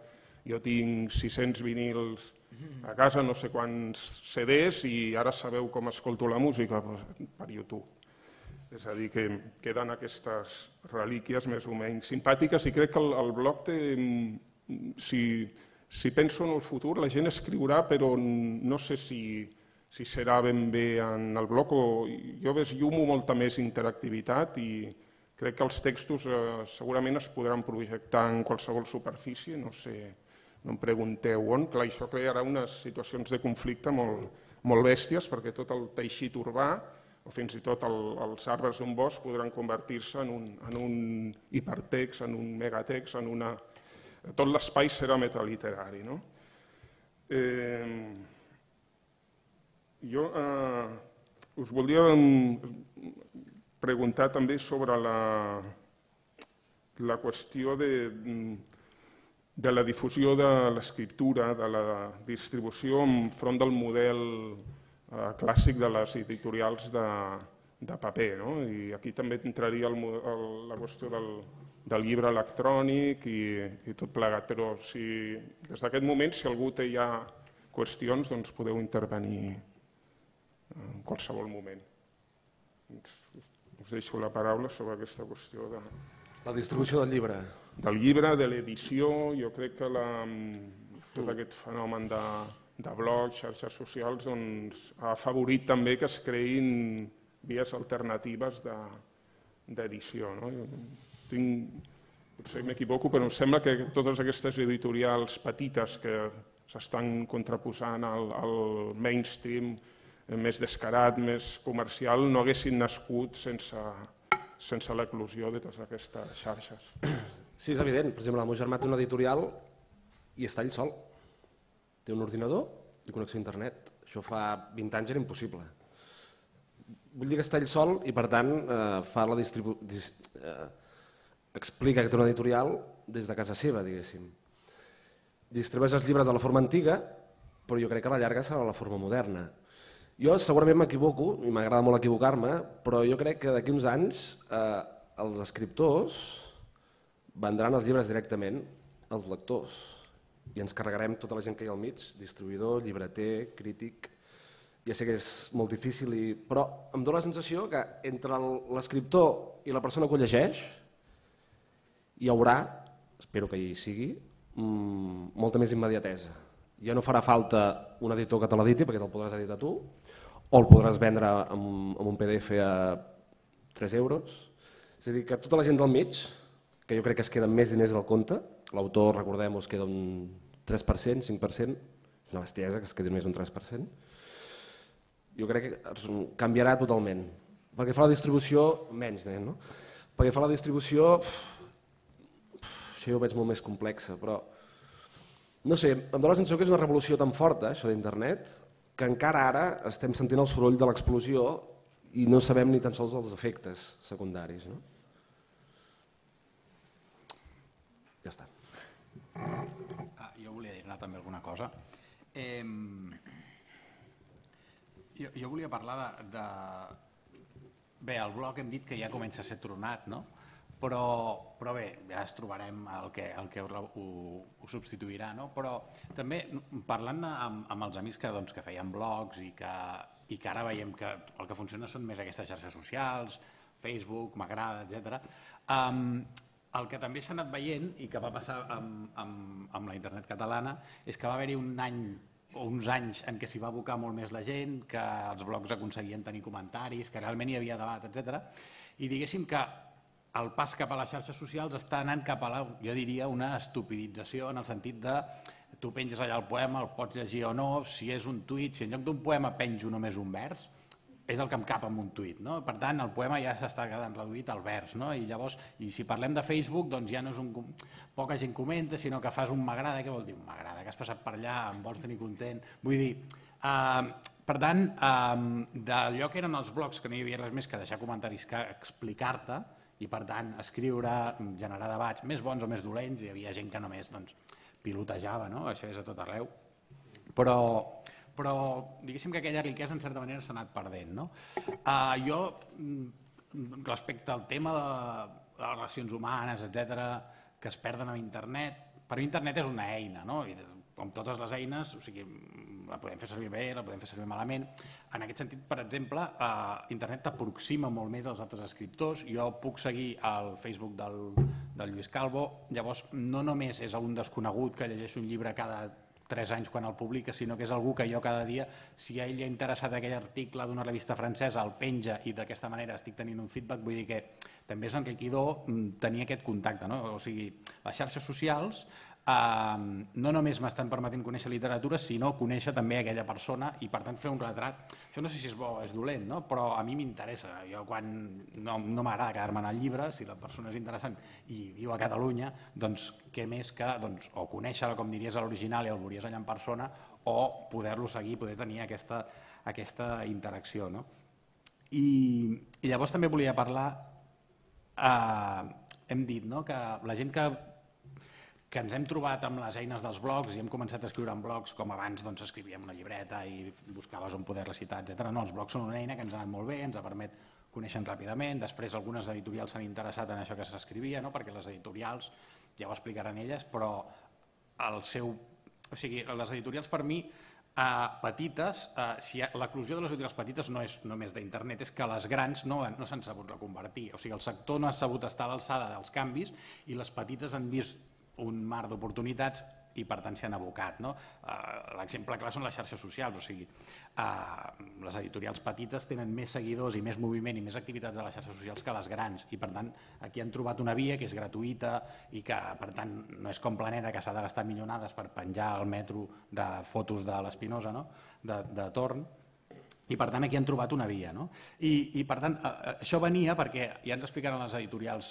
jo tinc 600 vinils a casa, no sé quants CDs, i ara sabeu com escolto la música per YouTube. És a dir, que queden aquestes relíquies més o menys simpàtiques i crec que el blog té... Si penso en el futur, la gent escriurà, però no sé si serà ben bé en el blog. Jo veig molta més interactivitat i crec que els textos segurament es podran projectar en qualsevol superfície, no sé... No em pregunteu on, clar, això crearà unes situacions de conflicte molt bèsties perquè tot el teixit urbà o fins i tot els arbres d'un bosc podran convertir-se en un hipertext, en un megatext, en una... Tot l'espai serà metaliterari, no? Jo us volia preguntar també sobre la qüestió de la difusió de l'escriptura, de la distribució enfront del model clàssic de les editorials de paper. I aquí també entraria la qüestió del llibre electrònic i tot plegat. Però des d'aquest moment, si algú té ja qüestions, doncs podeu intervenir en qualsevol moment. Us deixo la paraula sobre aquesta qüestió de... La distribució del llibre. Del llibre, de l'edició, jo crec que tot aquest fenomen de blogs, xarxes socials, ha afavorit també que es creïn vies alternatives d'edició. Potser m'equivoco, però em sembla que totes aquestes editorials petites que s'estan contraposant al mainstream més descarat, més comercial, no haguessin nascut sense l'eclosió de totes aquestes xarxes. Sí, és evident. Per exemple, el meu germà té una editorial i està ell sol. Té un ordinador i connexió a internet. Això fa 20 anys era impossible. Vull dir que està ell sol i, per tant, explica que té una editorial des de casa seva, diguéssim. Distribueix els llibres de la forma antiga, però jo crec que a la llarga serà la forma moderna. Jo segurament m'equivoco, i m'agrada molt equivocar-me, però jo crec que d'aquí uns anys els escriptors vendran els llibres directament als lectors i ens carregarem tota la gent que hi ha al mig, distribuïdor, llibreter, crític... Ja sé que és molt difícil, però em dóna la sensació que entre l'escriptor i la persona que ho llegeix hi haurà, espero que hi sigui, molta més immediatesa. Ja no farà falta un editor que te l'editi, perquè te'l podràs editar tu, o el podràs vendre amb un PDF a 3 euros. És a dir, que tota la gent del mig, que jo crec que es queden més diners del compte, l'autor, recordem, es queda un 3%, 5%, és una bestiesa que es quedi només un 3%, jo crec que canviarà totalment. Pel que fa a la distribució, menys, no? Pel que fa a la distribució, això jo ho veig molt més complexa, però... No sé, em dóna la sensació que és una revolució tan forta, això d'internet, que encara ara estem sentint el soroll de l'explosió i no sabem ni tan sols els efectes secundaris, no? Ja està. Jo volia dir-ne també alguna cosa. Jo volia parlar de... Bé, el blog hem dit que ja comença a ser tronat, no? Però bé, ja ens trobarem el que ho substituirà, no? Però també parlant amb els amics que feien blogs i que ara veiem que el que funciona són més aquestes xarxes socials, Facebook, m'agrada, etc. El que també s'ha anat veient i que va passar amb la internet catalana és que va haver-hi un any o uns anys en què s'hi va abocar molt més la gent, que els blogs aconseguien tenir comentaris, que realment hi havia debat, etc. I diguéssim que el pas cap a les xarxes socials està anant cap a, jo diria, una estupidització en el sentit de tu penges allà el poema, el pots llegir o no, si és un tuit, si en lloc d'un poema penjo només un vers, és el que em cap amb un tuit. Per tant, el poema ja s'està quedant reduït al vers. I llavors, si parlem de Facebook, doncs ja no és un... Poca gent comenta, sinó que fas un m'agrada, què vol dir? Un m'agrada, que has passat per allà, em vols tenir content... Vull dir, per tant, d'allò que eren els blogs, que no hi havia res més que deixar comentaris que explicar-te, i per tant, escriure, generar debats més bons o més dolents, hi havia gent que només pilotejava, això és a tot arreu. Però diguéssim que aquella riquesa en certa manera s'ha anat perdent. Jo, respecte al tema de les relacions humanes, etcètera, que es perden amb internet, per mi internet és una eina, com totes les eines, la podem fer servir bé, la podem fer servir malament. En aquest sentit, per exemple, internet t'aproxima molt més als altres escriptors. Jo puc seguir el Facebook del Lluís Calvo, llavors no només és un desconegut que llegeix un llibre cada 3 anys quan el publica, sinó que és algú que jo cada dia, si a ell li ha interessat aquell article d'una revista francesa, el penja i d'aquesta manera estic tenint un feedback, vull dir que també és enriquidor tenir aquest contacte. O sigui, les xarxes socials no només m'estan permetent conèixer literatura, sinó conèixer també aquella persona i, per tant, fer un retrat. Això no sé si és bo o és dolent, però a mi m'interessa. Jo quan no m'agrada quedar-me en el llibre, si la persona és interessant i viu a Catalunya, doncs què més que o conèixer-la com diries a l'original i el veuries allà en persona o poder-lo seguir, poder tenir aquesta interacció. I llavors també volia parlar, hem dit que la gent que ens hem trobat amb les eines dels blogs i hem començat a escriure en blogs, com abans escrivíem una llibreta i buscaves on poder recitar, etc. No, els blogs són una eina que ens ha anat molt bé, ens permet coneixen ràpidament, després algunes editorials s'han interessat en això que s'escrivia, perquè les editorials, ja ho explicaran elles, però les editorials per mi petites, l'eclosió de les editorials petites no és només d'internet, és que les grans no s'han sabut reconvertir, o sigui, el sector no ha sabut estar a l'alçada dels canvis i les petites han vist un mar d'oportunitats i per tant s'hi han abocat. L'exemple clar són les xarxes socials, o sigui, les editorials petites tenen més seguidors i més moviment i més activitats de les xarxes socials que les grans i per tant aquí han trobat una via que és gratuïta i que per tant no és com Planeta que s'ha de gastar milionades per penjar al metro de fotos de l'Espinosa de Torn i per tant aquí han trobat una via. I per tant això venia perquè ja ens explicaran les editorials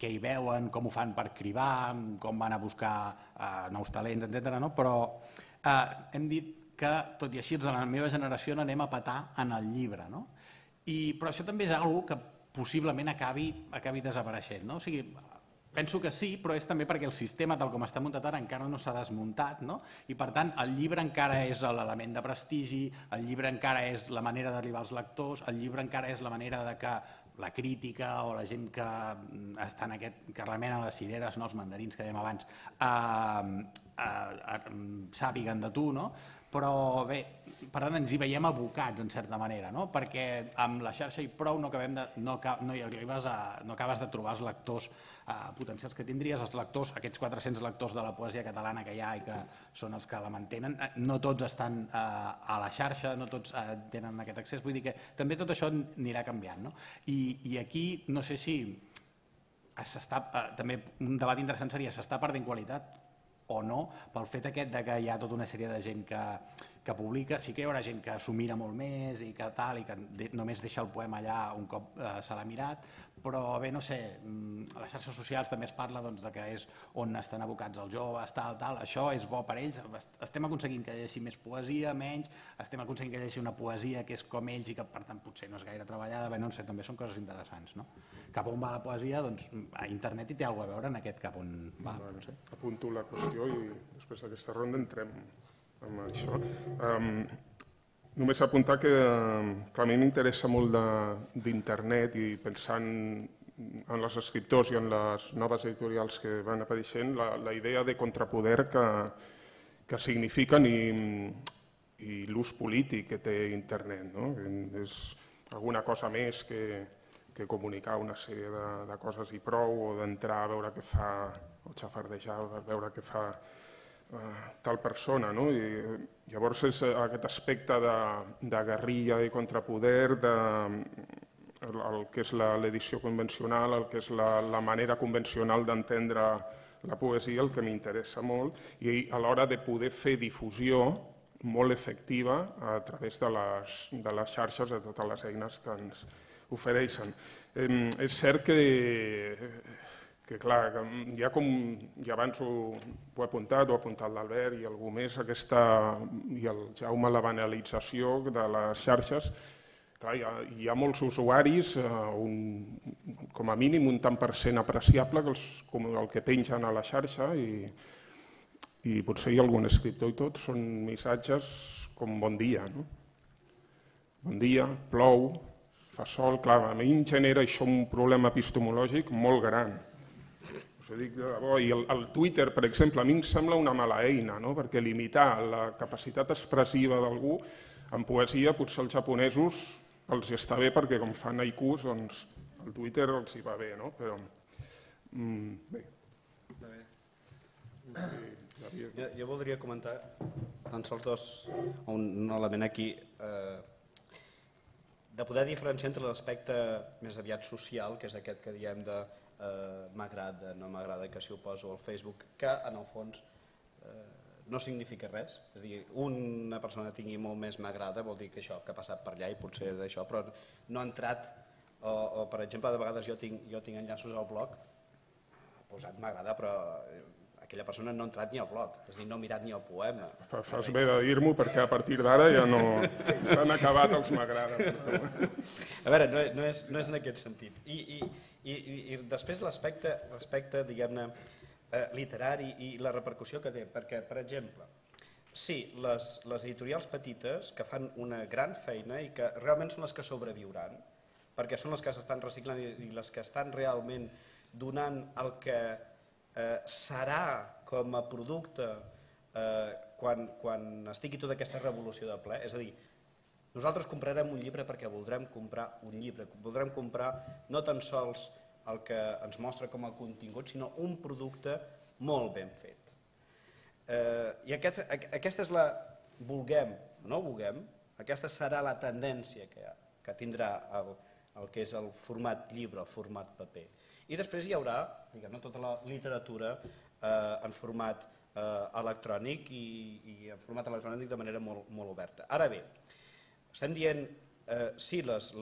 què hi veuen, com ho fan per cribar, com van a buscar nous talents, etc. Però hem dit que tot i així els de la meva generació anem a petar en el llibre. Però això també és una cosa que possiblement acabi desapareixent. Penso que sí, però és també perquè el sistema, tal com està muntat ara, encara no s'ha desmuntat i, per tant, el llibre encara és l'element de prestigi, el llibre encara és la manera d'arribar als lectors, el llibre encara és la manera que la crítica o la gent que remena les cireres, els mandarins que dèiem abans, sàpiguen de tu, però bé, per tant ens hi veiem abocats en certa manera, perquè amb la xarxa i prou no acabes de trobar els lectors potencials que tindries, els lectors, aquests 400 lectors de la poesia catalana que hi ha i que són els que la mantenen, no tots estan a la xarxa, no tots tenen aquest accés, vull dir que també tot això anirà canviant. I aquí no sé si també un debat interessant seria s'està perdent qualitat o no, pel fet aquest que hi ha tota una sèrie de gent que publica, sí que hi haurà gent que s'ho mira molt més i que tal, i que només deixa el poema allà un cop se l'ha mirat, però bé, no sé, a les xarxes socials també es parla que és on estan abocats els joves, tal, tal, això és bo per ells, estem aconseguint que hi hagi més poesia, menys, estem aconseguint que hi hagi una poesia que és com ells i que per tant potser no és gaire treballada, bé, no sé, també són coses interessants, no? Cap on va la poesia, doncs a internet hi té alguna cosa a veure en aquest cap on va, no sé. Apunto la qüestió i després d'aquesta ronda entrem en això. Només apuntar que a mi m'interessa molt d'internet i pensant en els escriptors i en les noves editorials que van apareixent, la idea de contrapoder que signifiquen i l'ús polític que té internet. És alguna cosa més que comunicar una sèrie de coses i prou, o d'entrar a veure què fa, o xafardejar, a veure què fa tal persona. Llavors és aquest aspecte de guerrilla i contrapoder, el que és l'edició convencional, el que és la manera convencional d'entendre la poesia, el que m'interessa molt, i a l'hora de poder fer difusió molt efectiva a través de les xarxes, de totes les eines que ens ofereixen. És cert que clar, ja com abans ho he apuntat, ho ha apuntat l'Albert i algú més, i el Jaume, la banalització de les xarxes, hi ha molts usuaris, com a mínim un tant per cent apreciable com el que pengen a la xarxa, i potser hi ha algun escriptor i tot, són missatges com bon dia, bon dia, plou, fa sol, clar, a mi em genera això un problema epistemològic molt gran. I el Twitter, per exemple, a mi em sembla una mala eina, perquè limitar la capacitat expressiva d'algú en poesia, potser als japonesos els està bé perquè com fan haikus, doncs el Twitter els hi va bé, no? Però bé. Jo voldria comentar tan sols un element aquí, de poder diferenciar entre l'aspecte més aviat social, que és aquest que diem de m'agrada, no m'agrada, que si ho poso al Facebook, que en el fons no significa res. És a dir, una persona que tingui molt més m'agrada vol dir que això, que ha passat per allà i potser d'això, però no ha entrat, o per exemple, de vegades jo tinc enllaços al blog, ha posat m'agrada, però aquella persona no ha entrat ni al blog, és a dir, no ha mirat ni el poema. Fas bé de dir-m'ho perquè a partir d'ara ja no s'han acabat els m'agrada. A veure, no és en aquest sentit. I després l'aspecte, diguem-ne, literari i la repercussió que té, perquè, per exemple, sí, les editorials petites que fan una gran feina i que realment són les que sobreviuran, perquè són les que s'estan reciclant i les que estan realment donant el que serà com a producte quan estigui tota aquesta revolució de ple. És a dir, nosaltres comprarem un llibre perquè voldrem comprar un llibre, voldrem comprar no tan sols el que ens mostra com a contingut, sinó un producte molt ben fet. I aquesta és la, vulguem o no vulguem, aquesta serà la tendència que tindrà el que és el format llibre, el format paper. I després hi haurà tota la literatura en format electrònic i en format electrònic de manera molt oberta. Ara bé, estem dient si les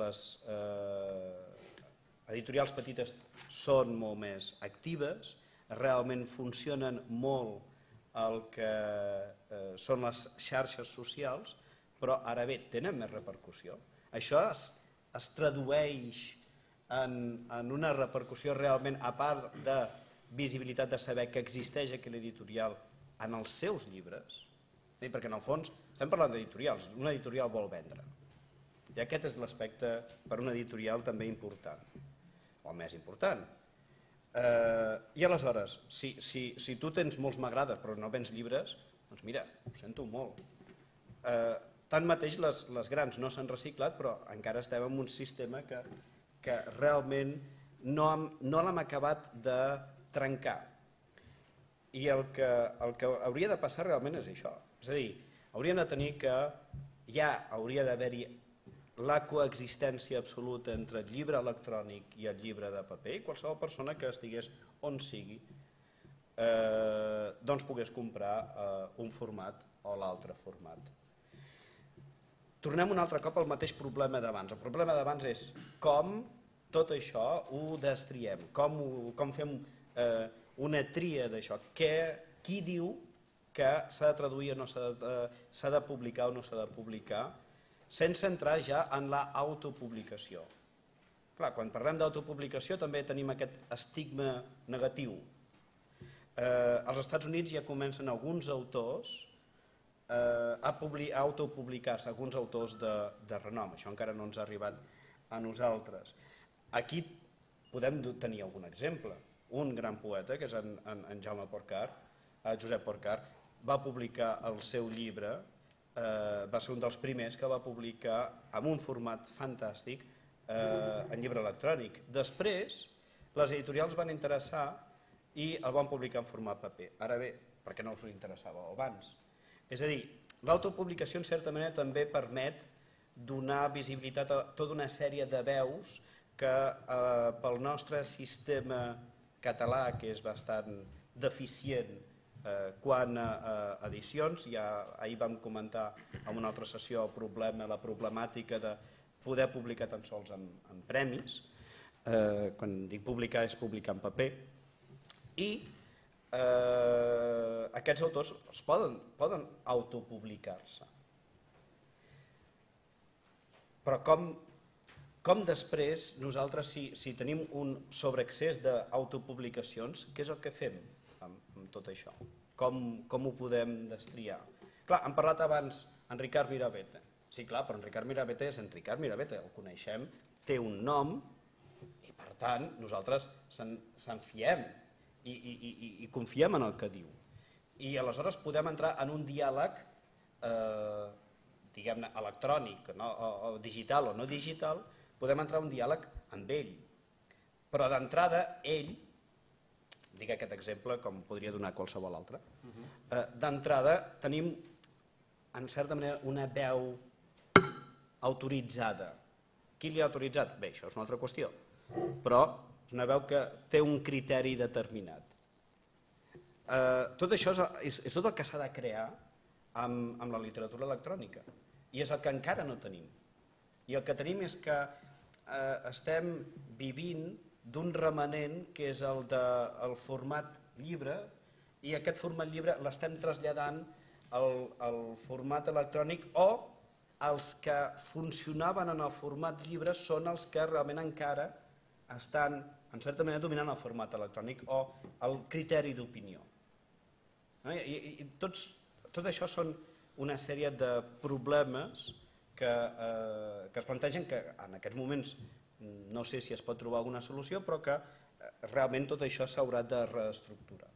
editorials petites són molt més actives, realment funcionen molt el que són les xarxes socials, però ara bé, tenen més repercussió. Això es tradueix en una repercussió realment, a part de visibilitat de saber que existeix aquella editorial en els seus llibres, perquè en el fons estem parlant d'editorials, una editorial vol vendre. I aquest és l'aspecte per una editorial també important, o més important. I aleshores, si tu tens molts m'agrades però no vens llibres, doncs mira, ho sento molt. Tanmateix les grans no s'han reciclat, però encara estem en un sistema que realment no l'hem acabat de trencar. I el que hauria de passar realment és això. És a dir, hauríem de tenir que ja hauria d'haver-hi la coexistència absoluta entre el llibre electrònic i el llibre de paper, i qualsevol persona que estigués on sigui doncs pogués comprar un format o l'altre format. Tornem un altre cop al mateix problema d'abans. El problema d'abans és com tot això ho destriem, com fem una tria d'això, qui diu que s'ha de traduir o no s'ha de publicar o no s'ha de publicar, sense entrar ja en l'autopublicació. Clar, quan parlem d'autopublicació també tenim aquest estigma negatiu. Als Estats Units ja comencen alguns autors a autopublicar-se, alguns autors de renom. Això encara no ens ha arribat a nosaltres. Aquí podem tenir algun exemple. Un gran poeta, que és en Jaume Josep Porcar, va publicar el seu llibre, va ser un dels primers que va publicar en un format fantàstic en llibre electrònic. Després, les editorials van interessar i el van publicar en format paper. Ara bé, perquè no us interessava abans. És a dir, l'autopublicació en certa manera també permet donar visibilitat a tota una sèrie de veus que pel nostre sistema català, que és bastant deficient quant a edicions, ja ahir vam comentar en una altra sessió el problema, la problemàtica de poder publicar tan sols en premis, quan dic publicar és publicar en paper, i aquests autors poden autopublicar-se. Però com després nosaltres, si tenim un sobreaccés d'autopublicacions, què és el que fem amb tot això? Com ho podem destriar? Clar, hem parlat abans en Ricard Miravet. Sí, clar, però en Ricard Miravet és en Ricard Miravet, el coneixem, té un nom i per tant nosaltres se'n fiem i confiem en el que diu. I aleshores podem entrar en un diàleg, diguem-ne, electrònic, o digital o no digital, podem entrar en un diàleg amb ell. Però d'entrada ell, dic aquest exemple com podria donar qualsevol altre, d'entrada tenim en certa manera una veu autoritzada. Qui l'ha autoritzat? Bé, això és una altra qüestió, però és una veu que té un criteri determinat. Tot això és tot el que s'ha de crear amb la literatura electrònica i és el que encara no tenim. I el que tenim és que estem vivint d'un remanent que és el del format llibre i aquest format llibre l'estem traslladant al format electrònic o els que funcionaven en el format llibre són els que realment encara estan en certa manera dominant el format electrònic o el criteri d'opinió. I tot això són una sèrie de problemes que es plantegen que en aquests moments no sé si es pot trobar alguna solució, però que realment tot això s'haurà de reestructurar.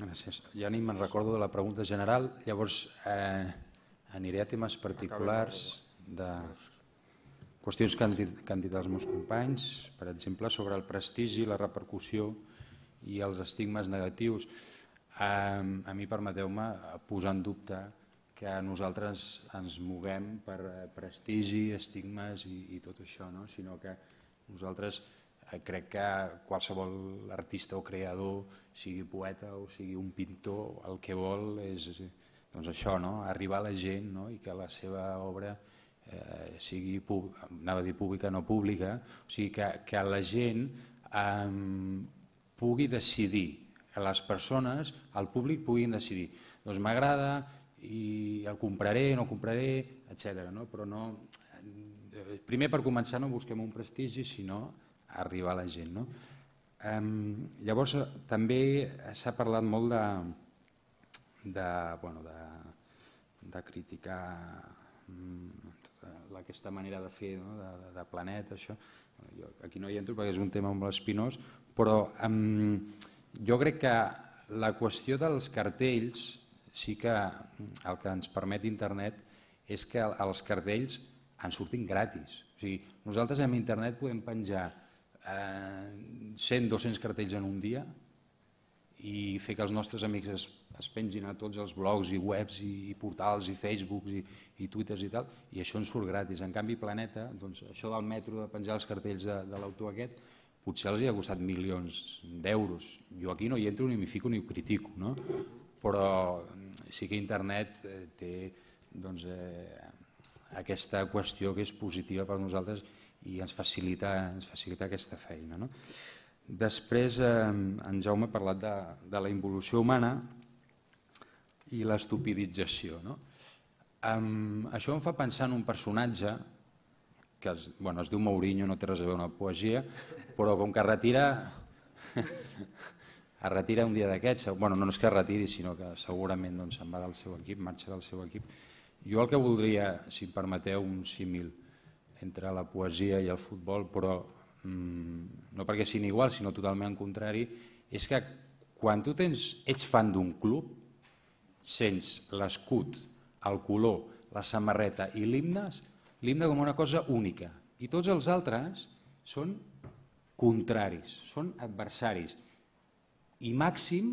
Gràcies. Ja ni me'n recordo de la pregunta general. Llavors, aniré a temes particulars de qüestions que han dit els meus companys, per exemple, sobre el prestigi, la repercussió i els estigmes negatius. A mi, permeteu-me posar en dubte que nosaltres ens moguem per prestigi, estigmes i tot això, sinó que nosaltres crec que qualsevol artista o creador, sigui poeta o sigui un pintor, el que vol és això, arribar a la gent i que la seva obra sigui, anava a dir pública, no pública, o sigui que la gent pugui decidir, les persones, el públic puguin decidir, doncs m'agrada i el compraré, no el compraré, etcètera, però no... Primer, per començar, no busquem un prestigi, sinó arribar a la gent. Llavors, també s'ha parlat molt de criticar aquesta manera de fer, de Planeta, això. Aquí no hi entro perquè és un tema molt espinós, però jo crec que la qüestió dels cartells, sí que el que ens permet internet és que els cartells ens surtin gratis. Nosaltres amb internet podem penjar 100-200 cartells en un dia i fer que els nostres amics es pengin a tots els blogs i webs i portals i Facebooks i Twitters i tal, i això ens surt gratis. En canvi, Planeta, això del metro de penjar els cartells de l'autor aquest, potser els hi ha costat milions d'euros. Jo aquí no hi entro, ni m'hi fico, ni ho critico, no? Però sí que internet té aquesta qüestió que és positiva per nosaltres i ens facilita aquesta feina. Després en Jaume ha parlat de la involució humana i l'estupidització. Això em fa pensar en un personatge que es diu Mourinho, no té res a veure amb la poesia, però com que es retira un dia d'aquests, no és que es retiri, sinó que segurament se'n va del seu equip, marxa del seu equip. Jo el que voldria, si em permeteu, un símil entre la poesia i el futbol, però no perquè siguin iguals, sinó totalment al contrari, és que quan tu ets fan d'un club, sents l'escut, el color, la samarreta i l'himne com una cosa única, i tots els altres són contraris, són adversaris. I màxim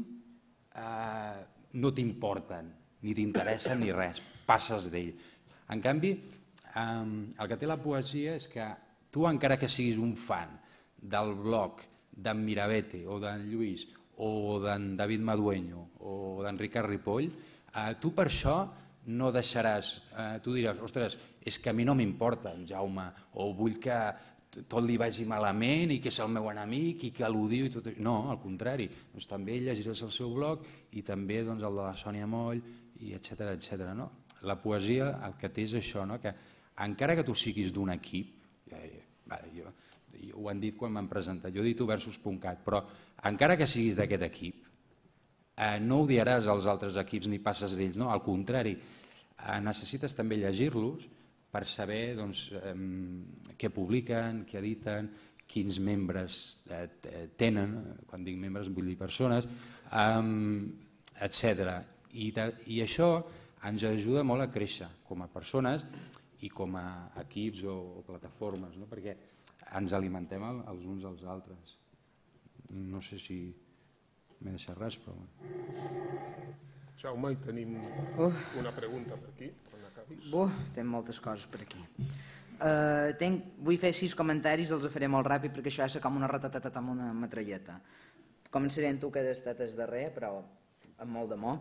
no t'importen, ni t'interessen ni res, passes d'ell. En canvi, el que té la poesia és que tu, encara que siguis un fan del blog d'en Miravete o d'en Lluís o d'en David Madueño o d'en Ricard Ripoll, tu per això no deixaràs, tu diràs, ostres, és que a mi no m'importa en Jaume, o vull que tot li vagi malament i que és el meu enemic i que l'odio i tot això. No, al contrari, també llegiràs el seu blog i també el de la Sònia Moll, etcètera, etcètera. La poesia el que té és això, que encara que tu siguis d'un equip, ho han dit quan m'han presentat, jo he dit versus.cat, però encara que siguis d'aquest equip, no odiaràs els altres equips ni passes d'ells, al contrari, necessites també llegir-los per saber què publiquen, què editen, quins membres tenen, quan dic membres vull dir persones, etc. I això ens ajuda molt a créixer com a persones i com a equips o plataformes, perquè ens alimentem els uns als altres. No sé si m'he deixat res, però... Jaume, tenim una pregunta per aquí. Tenim moltes coses per aquí. Vull fer 6 comentaris, els faré molt ràpid perquè això és com una ratatata amb una metralleta. Començaré amb tu, que has estat el darrer, però amb molt d'amor.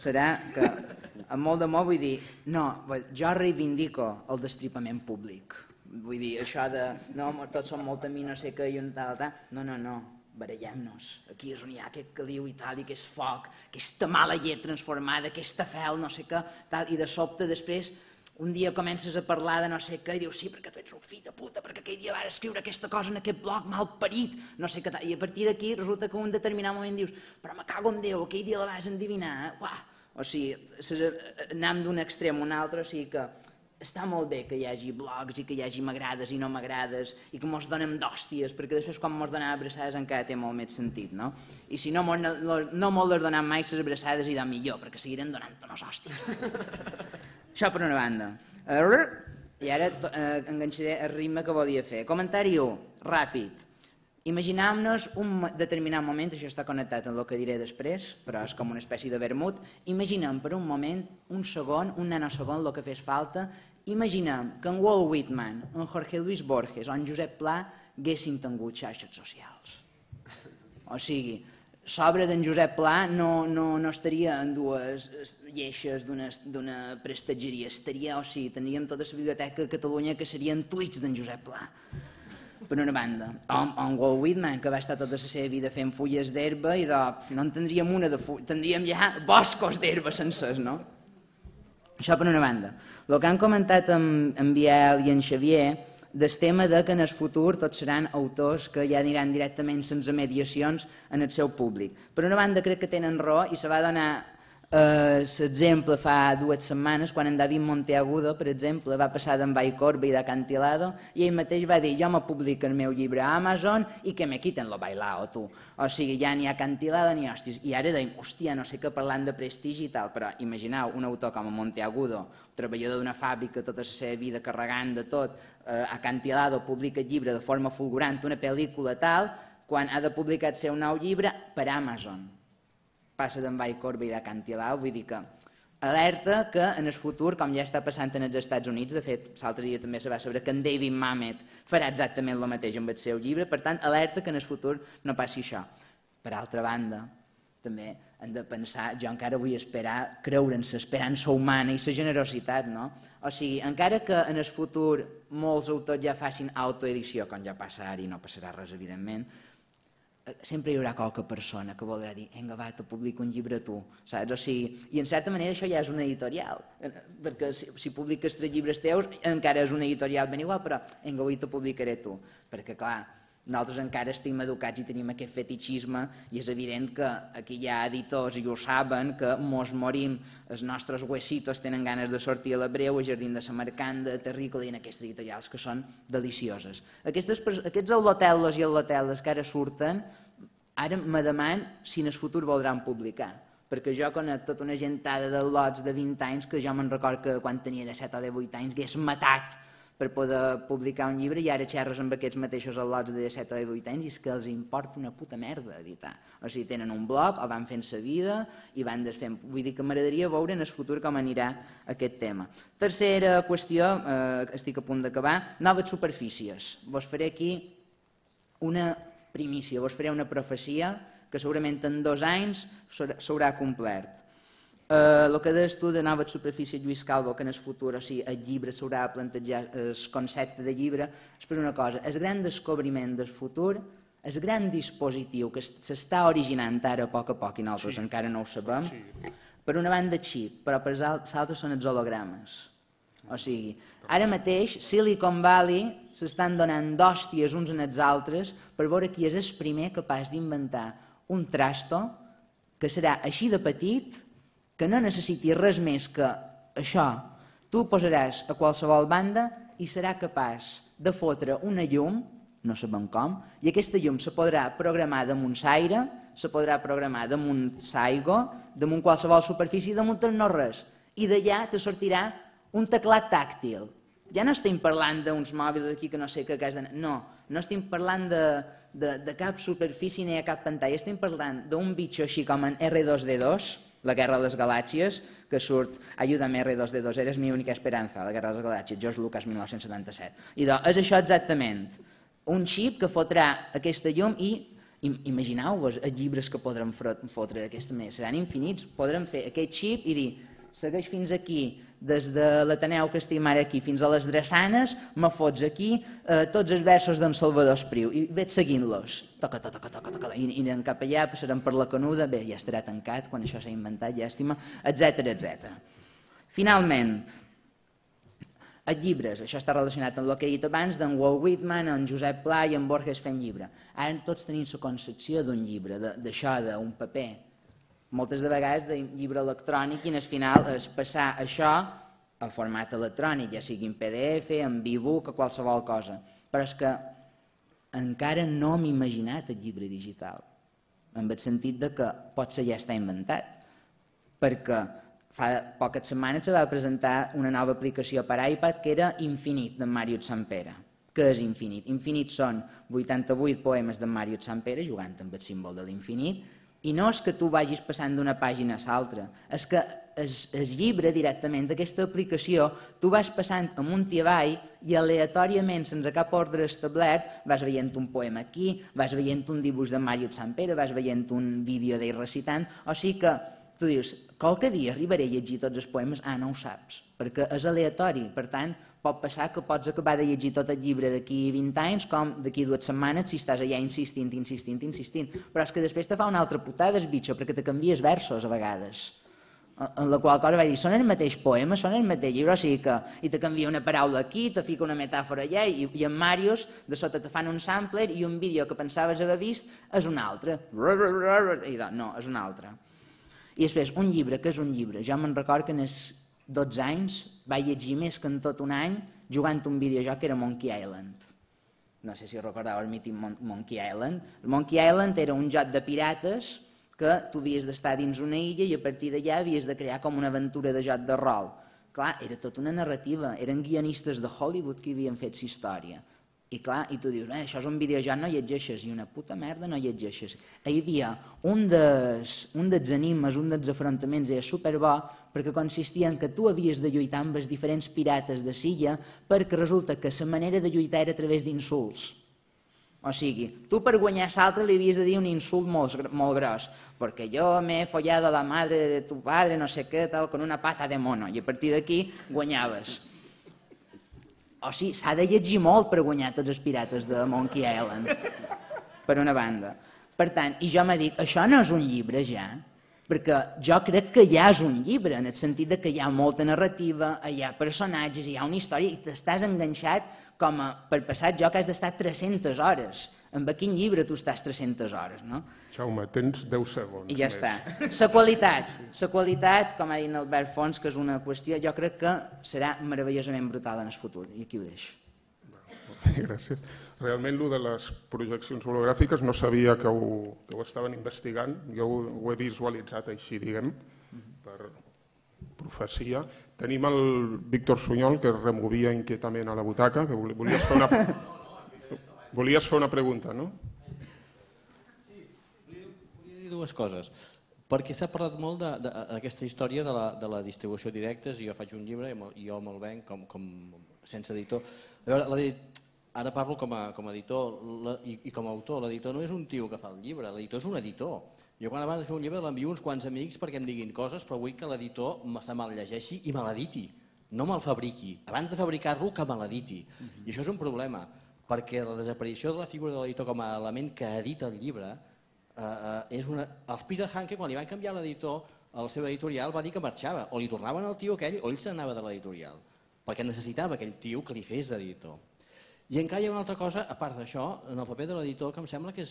Serà que amb molt d'amor vull dir, no, jo reivindico el destripament públic. Vull dir, això de, no, tots som molt a mi, no sé què, i un tal, tal, no, no, no. Barallem-nos, aquí és on hi ha aquest que diu i tal, i aquest foc, aquesta mala llet transformada, aquesta fel, no sé què, i de sobte després un dia comences a parlar de no sé què i dius sí, perquè tu ets un fill de puta, perquè aquell dia vas escriure aquesta cosa en aquest blog malparit, no sé què tal, i a partir d'aquí resulta que en un determinat moment dius però me cago en Déu, aquell dia la vas endevinar, uah, O sigui, anant d'un extrem a un altre, o sigui que està molt bé que hi hagi blogs i que hi hagi m'agrades i no m'agrades i que mos donem d'hòsties, perquè després quan mos donem abraçades encara té molt més sentit, no? I si no mos les donem mai les abraçades i de millor, perquè seguirem donant-nos hòsties. Això per una banda. I ara enganxaré el ritme que volia fer. Comentari 1, ràpid. Imaginem-nos un determinat moment, això està connectat amb el que diré després, però és com una espècie de vermut, imaginem per un moment, un segon, un nanosegon, el que fes falta, imaginem que en Walt Whitman, en Jorge Luis Borges o en Josep Pla haguessin tingut xarxes socials. O sigui, s'obra d'en Josep Pla no estaria en dues lleixes d'una prestatgeria, estaria, o sigui, teníem tota la biblioteca de Catalunya que serien tuits d'en Josep Pla. Per una banda, o en Walt Whitman, que va estar tota la seva vida fent fulles d'herba i no en tindríem una de fulles, tindríem ja boscos d'herba sencers, no? Això per una banda. El que han comentat en Biel i en Xavier del tema que en el futur tots seran autors que ja aniran directament sense mediacions en el seu públic. Per una banda crec que tenen raó i se va donar l'exemple fa dues setmanes quan en David Monteagudo, per exemple, va passar d'en Baicorba i d'Acantilado i ell mateix va dir, jo me publico el meu llibre a Amazon i que me quiten lo bailao, tu. O sigui, ja ni Acantilado ni hòsties. I ara deim, hòstia, no sé què, parlant de prestigi i tal, però imagineu un autor com a Monteagudo, treballador d'una fàbrica tota la seva vida carregant de tot, Acantilado publica el llibre de forma fulgurant, una pel·lícula tal, quan ha de publicar el seu nou llibre per Amazon. Passa d'en Baicorba i d'Acantilado, vull dir que alerta que en el futur, com ja està passant en els Estats Units, de fet, l'altre dia també se va saber que en David Mamet farà exactament el mateix amb el seu llibre, per tant, alerta que en el futur no passi això. Per altra banda, també hem de pensar, jo encara vull esperar, creure en l'esperança humana i la generositat, no? O sigui, encara que en el futur molts autors ja facin autoedició, com ja passa ara i no passarà res, evidentment, sempre hi haurà qualque persona que voldrà dir vinga, va, te publico un llibre tu, saps? O sigui, i en certa manera això ja és una editorial, perquè si publiques tres llibres teus encara és una editorial ben igual, però vinga, avui te publicaré tu, perquè clar, nosaltres encara estem educats i tenim aquest fetitxisme i és evident que aquí hi ha editors i ho saben, que mos morim, els nostres huesitos tenen ganes de sortir a l'Hebreu, a Jardín de la Marcanda, a Terrícola i en aquestes editorials que són delicioses. Aquests al·lotel·los i al·lotel·les que ara surten, ara me deman si en el futur voldran publicar, perquè jo conec tota una gentada de lots de 20 anys que jo me'n record que quan tenia de 7 o de 8 anys hagués matat per poder publicar un llibre i ara xerres amb aquests mateixos al·lots de 17 o 18 anys i és que els importa una puta merda editar. O sigui, tenen un blog o van fent sa vida i van desfent. Vull dir que m'agradaria veure en el futur com anirà aquest tema. Tercera qüestió, estic a punt d'acabar, noves superfícies. Vos faré aquí una primícia, vos faré una profecia que segurament en 2 anys s'haurà complert. El que deies tu de noves superfícies, Lluís Calvo, que en el futur el llibre s'haurà de plantejar el concepte de llibre, és per una cosa, el gran descobriment del futur, el gran dispositiu que s'està originant ara a poc i nosaltres encara no ho sabem, per una banda xip, però per l'altra són els hologrames. O sigui, ara mateix Silicon Valley s'estan donant d'hòsties uns en els altres per veure qui és el primer capaç d'inventar un trasto que serà així de petit que no necessiti res més que això. Tu ho posaràs a qualsevol banda i serà capaç de fotre una llum, no sabem com, i aquesta llum se podrà programar damunt l'aire, se podrà programar damunt l'aigua, damunt qualsevol superfície, damunt no res. I d'allà te sortirà un teclat tàctil. Ja no estem parlant d'uns mòbils aquí que no sé què has d'anar. No, no estem parlant de cap superfície ni de cap pantalla. Estem parlant d'un bitxo així com en R2-D2, La guerra de les galàxies, que surt Ayúdame R2-D2, eres mi única esperanza, La guerra de les galàxies, George Lucas, 1977. Idò, és això exactament. Un xip que fotrà aquesta llum i imagineu-vos els llibres que podrem fotre d'aquesta manera. Seran infinits, podrem fer aquest xip i dir segueix fins aquí, des de l'Ateneu que estem ara aquí fins a les Drassanes, me fots aquí tots els versos d'en Salvador Espriu i ves seguint-los, toca, toca, toca, toca, toca, i anirem cap allà, passarem per la Canuda, bé, ja estarà tancat, quan això s'ha inventat, llàstima, etcètera, etcètera. Finalment, els llibres, això està relacionat amb el que he dit abans, d'en Walt Whitman, en Josep Pla i en Borges fent llibre. Ara tots tenim la concepció d'un llibre, d'això, d'un paper. moltes de vegades de llibre electrònic i al final és passar això a format electrònic, ja sigui en PDF, en e-book o qualsevol cosa. Però és que encara no m'he imaginat el llibre digital, en el sentit que potser ja està inventat, perquè fa poques setmanes se va presentar una nova aplicació per iPad que era Infinit, d'en Màrius Sampere. Què és Infinit? Infinit són 88 poemes d'en Màrius Sampere jugant amb el símbol de l'infinit, i no és que tu vagis passant d'una pàgina a l'altra, és que el llibre directament d'aquesta aplicació tu vas passant amunt i avall i aleatòriament, sense cap ordre establert, vas veient un poema aquí, vas veient un dibuix de Màrius Sampere, vas veient un vídeo d'ell recitant, o sigui que tu dius, qualque dia arribaré a llegir tots els poemes? Ah, no ho saps, perquè és aleatori, per tant, pot passar que pots acabar de llegir tot el llibre d'aquí 20 anys, com d'aquí 2 setmanes, si estàs allà insistint, però és que després te fa una altra putada, és bitxo, perquè te canvies versos a vegades, en la qual cosa va dir, són el mateix poema, són el mateix llibre, o sigui que i te canvia una paraula aquí, te fica una metàfora allà, i en Màrius, de sota te fan un sampler, i un vídeo que pensaves haver vist és un altre, i no, és un altre. I després, un llibre, que és un llibre, jo me'n record que en els 12 anys vaig llegir més que en tot un any jugant un videojoc que era Monkey Island. No sé si recordeu el mític Monkey Island. Monkey Island era un joc de pirates que tu havies d'estar dins una illa i a partir d'allà havies de crear com una aventura de joc de rol. Clar, era tota una narrativa, eren guionistes de Hollywood que havien fet la història. I clar, i tu dius, això és un videojoc, no llegeixes, i una puta merda no llegeixes. Hi havia un dels animes, un dels afrontaments, era superbo, perquè consistia en que tu havies de lluitar amb els diferents pirates de l'illa, perquè resulta que la manera de lluitar era a través d'insults. O sigui, tu per guanyar l'altre li havies de dir un insult molt gros, perquè jo m'he follado la madre de tu padre, no sé què, tal, con una pata de mono, i a partir d'aquí guanyaves. O sigui, s'ha de llegir molt per guanyar tots els pirates de Monkey Island, per una banda. Per tant, i jo m'he dit, això no és un llibre ja, perquè jo crec que ja és un llibre, en el sentit que hi ha molta narrativa, hi ha personatges, hi ha una història, i t'estàs enganxat com a, per passar el joc has d'estar 300 hores. Amb quin llibre tu estàs 300 hores, no? Jaume, tens 10 segons. I ja està. La qualitat, com ha dit Albert Forns, que és una qüestió, jo crec que serà meravellosament brutal en el futur, i aquí ho deixo. Gràcies. Realment, allò de les projeccions hologràfiques no sabia que ho estaven investigant, jo ho he visualitzat així, diguem, per profecia. Tenim el Víctor Sunyol, que es removia inquietament a la butaca, que volies fer una... Volies fer una pregunta, no? Sí, volia dir dues coses. Perquè s'ha parlat molt d'aquesta història de la distribució directa, si jo faig un llibre i jo me'l venc sense editor. Ara parlo com a editor i com a autor. L'editor no és un tio que fa el llibre, l'editor és un editor. Jo quan abans de fer un llibre l'envio uns quants amics perquè em diguin coses, però vull que l'editor se me'l llegeixi i me l'editi, no me'l fabriqui. Abans de fabricar-lo, que me l'editi. I això és un problema. Perquè la desaparició de la figura de l'editor com a element que edita el llibre és una... Els Peter Hanke, quan li van canviar l'editor, el seu editorial va dir que marxava. O li tornaven al tio aquell o ell se n'anava de l'editorial. Perquè necessitava aquell tio que li fes d'editor. I encara hi ha una altra cosa, a part d'això, en el paper de l'editor, que em sembla que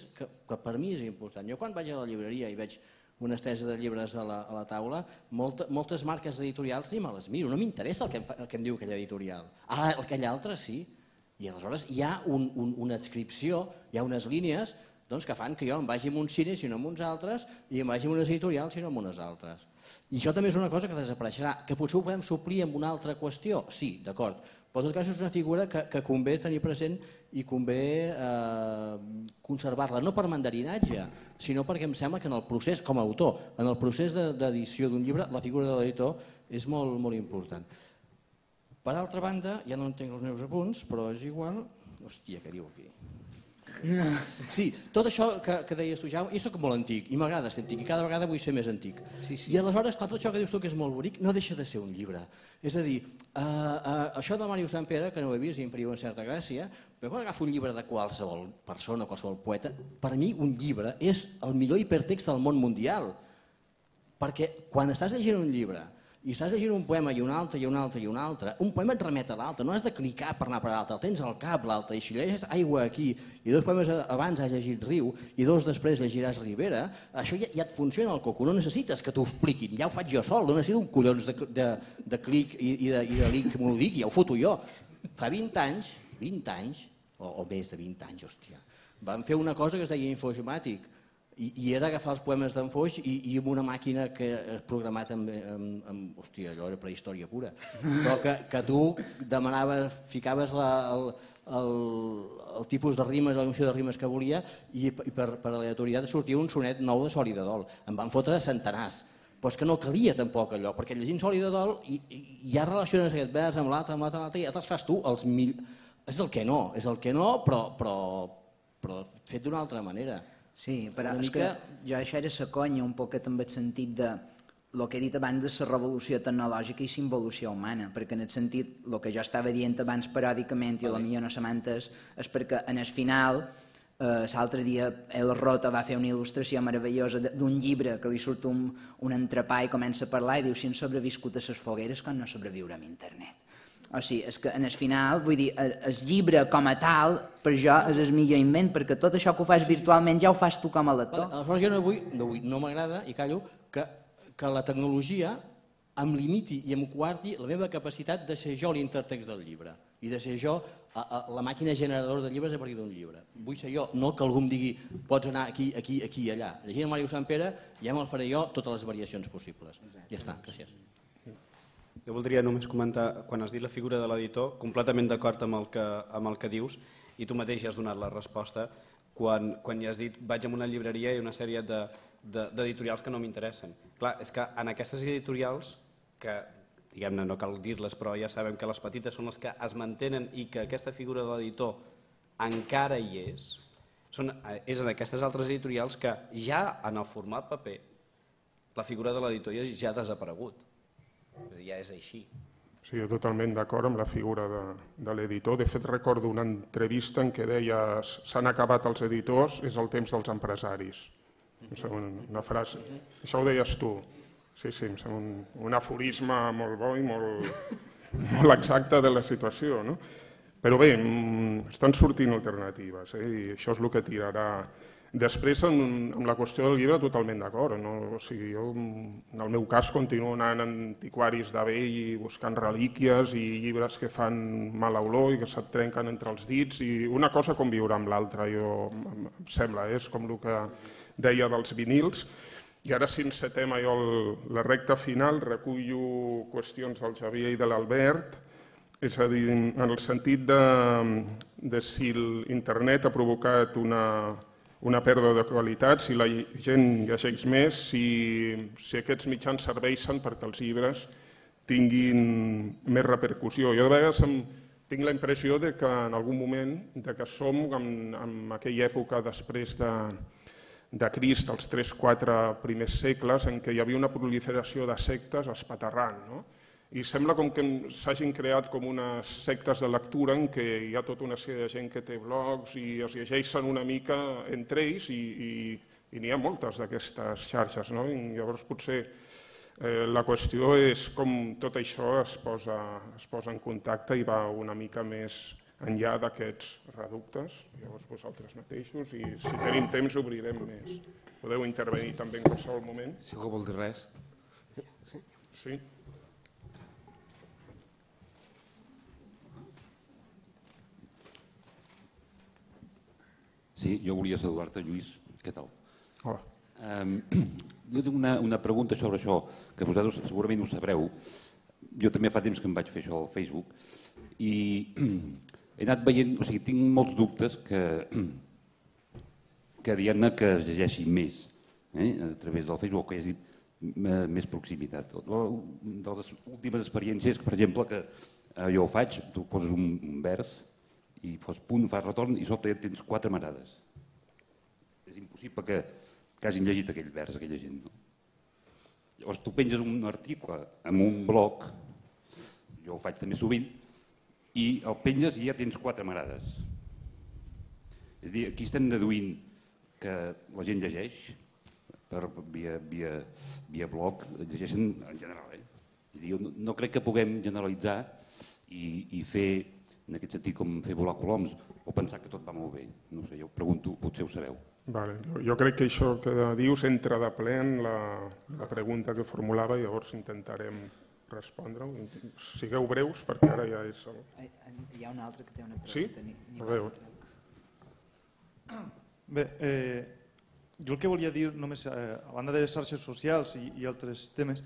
per mi és important. Jo quan vaig a la llibreria i veig una estesa de llibres a la taula, moltes marques editorials ni me les miro. No m'interessa el que em diu aquell editorial. Ara, aquell altre sí. I aleshores hi ha una adscripció, hi ha unes línies que fan que jo em vagi amb uns cine, si no amb uns altres, i em vagi amb unes editorials, si no amb unes altres. I això també és una cosa que desapareixerà, que potser ho podem suplir amb una altra qüestió, sí, d'acord, però en tot cas és una figura que convé tenir present i convé conservar-la, no per mandarinatge, sinó perquè em sembla que en el procés, com a autor, en el procés d'edició d'un llibre, la figura de l'editor és molt important. Per altra banda, ja no entenc els meus apunts, però és igual... Hòstia, què diu aquí? Sí, tot això que deies tu, Jaume, jo soc molt antic i m'agrada ser antic i cada vegada vull ser més antic. I aleshores, tot això que dius tu que és molt bonic no deixa de ser un llibre. És a dir, això del Màrius Sampere, que no ho he vist i em faria una certa gràcia, però quan agafo un llibre de qualsevol persona o qualsevol poeta, per mi un llibre és el millor hipertext del món mundial. Perquè quan estàs llegint un llibre i estàs llegint un poema i un altre, i un altre, i un altre, un poema et remet a l'altre, no has de clicar per anar per l'altre, el tens al cap l'altre, i si llegeixes aigua aquí, i dos poemes abans has llegit riu, i dos després llegiràs Ribera, això ja et funciona el coco, no necessites que t'ho expliquin, ja ho faig jo sol, no necessito un collons de clic i de link monodic, ja ho foto jo. Fa 20 anys, o més de 20 anys, hòstia, vam fer una cosa que es deia infogimàtic, i era agafar els poemes d'en Foix i amb una màquina que és programat amb... Hòstia, allò era prehistòria pura. Però que tu demanaves, ficaves el tipus de rimes, la funció de rimes que volia i per aleatorietat sortia un sonet nou de Sòli de Dol. En van fotre centenars. Però és que no calia tampoc allò, perquè llegint Sòli de Dol ja relaciones aquest vers amb l'altre, amb l'altre, amb l'altre, i ja te'ls fas tu els mil... És el que no, però fet d'una altra manera. Sí, però és que jo això era la conya un poc també el sentit de el que he dit abans de la revolució tecnològica i la involució humana, perquè en el sentit el que jo estava dient abans periòdicament i potser no s'amantes és perquè en el final l'altre dia el Rota va fer una il·lustració meravellosa d'un llibre que li surt un entrepà i comença a parlar i diu si han sobreviscut a les fogueres com no sobreviurem a internet. O sigui, és que en el final, vull dir, el llibre com a tal, per jo, és el millor invent, perquè tot això que ho fas virtualment ja ho fas tu com a lector. Aleshores jo no m'agrada, i callo, que la tecnologia em limiti i em coarti la meva capacitat de ser jo l'intertext del llibre i de ser jo la màquina generadora de llibres a partir d'un llibre. Vull ser jo, no que algú em digui pots anar aquí, aquí, aquí i allà. Llegint el Màrius Sampere ja me'l faré jo totes les variacions possibles. Ja està, gràcies. Jo voldria només comentar, quan has dit la figura de l'editor, completament d'acord amb el que dius, i tu mateix ja has donat la resposta, quan ja has dit vaig a una llibreria i una sèrie d'editorials que no m'interessen. Clar, és que en aquestes editorials, que diguem-ne no cal dir-les, però ja sabem que les petites són les que es mantenen i que aquesta figura de l'editor encara hi és, és en aquestes altres editorials que ja en el format paper la figura de l'editor ja ha desaparegut. Ja és així. Sí, jo totalment d'acord amb la figura de l'editor. De fet, recordo una entrevista en què deia s'han acabat els editors, és el temps dels empresaris. Em sembla una frase. Això ho deies tu. Sí, em sembla un aforisme molt bo i molt exacte de la situació. Però bé, estan sortint alternatives i això és el que tirarà. Després, amb la qüestió del llibre, totalment d'acord. Jo, en el meu cas, continuo anant a antiquaris de vell i buscant relíquies i llibres que fan mala olor i que se't trenquen entre els dits. I una cosa conviurà amb l'altra, em sembla, és com el que deia dels vinils. I ara, si encetem la recta final, recullo qüestions del Xavier i de l'Albert. És a dir, en el sentit de si l'internet ha provocat una pèrdua de qualitat, si la gent llegeix més, si aquests mitjans serveixen perquè els llibres tinguin més repercussió. Jo de vegades tinc la impressió que en algun moment som en aquella època després de Crist, els 3-4 primers segles, en què hi havia una proliferació de sectes espaterrant. I sembla com que s'hagin creat com unes sectes de lectura en què hi ha tota una sèrie de gent que té blogs i es llegeixen una mica entre ells i n'hi ha moltes d'aquestes xarxes. Llavors potser la qüestió és com tot això es posa en contacte i va una mica més enllà d'aquests reductes. Llavors vosaltres mateixos i si tenim temps obrirem més. Podeu intervenir també en qualsevol moment. Si algú vol dir res. Sí. Sí, yo volia saludar-te, Lluís. Què tal? Hola. Jo tinc una pregunta sobre això, que vosaltres segurament ho sabreu. Jo també fa temps que em vaig fer això al Facebook i he anat veient, o sigui, tinc molts dubtes que diguem-ne que es llegeixi més a través del Facebook, que hi hagi més proximitat. De les últimes experiències, per exemple, que jo ho faig, tu poses un vers i fas punt, fas retorn i sobte ja tens 4 marades. És impossible que hagin llegit aquell vers, aquella gent. Llavors tu penges un article en un blog, jo ho faig també sovint, i el penges i ja tens 4 marades. És a dir, aquí estem deduint que la gent llegeix, via blog, llegeixen en general, És a dir, no crec que puguem generalitzar i fer, en aquest sentit, com fer volar coloms o pensar que tot va molt bé. No ho sé, jo ho pregunto, potser ho sabeu. Jo crec que això que dius entra de ple en la pregunta que formulava i llavors intentarem respondre-ho. Sigueu breus perquè ara ja és... Hi ha una altra que té una pregunta. Sí? A veure. Bé, jo el que volia dir només a banda de les xarxes socials i altres temes,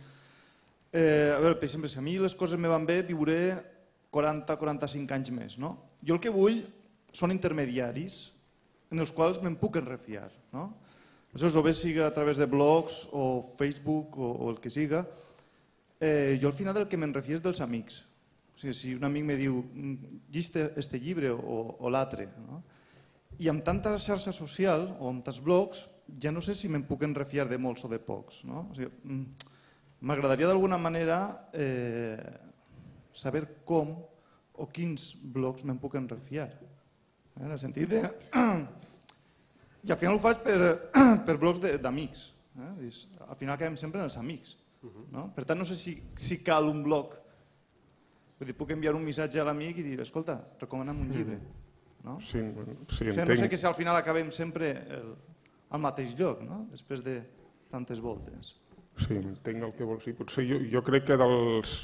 a veure, per exemple, si a mi les coses me van bé, viuré 40-45 anys més. Jo el que vull són intermediaris en els quals me'n puc enrefiar. O bé siga a través de blogs o Facebook o el que siga, jo al final el que m'enrefio és dels amics. Si un amic me diu, llista este llibre o l'altre. I amb tanta xarxa social o amb tants blogs ja no sé si me'n puc enrefiar de molts o de pocs. M'agradaria d'alguna manera saber com o quins blocs me'n puc enrefiar. En el sentit de... I al final ho faig per blocs d'amics. Al final acabem sempre en els amics. Per tant, no sé si cal un blog. Puc enviar un missatge a l'amic i dir, escolta, recomana'm un llibre. No sé que si al final acabem sempre al mateix lloc, després de tantes voltes. Sí, entenc el que vols dir. Potser jo crec que dels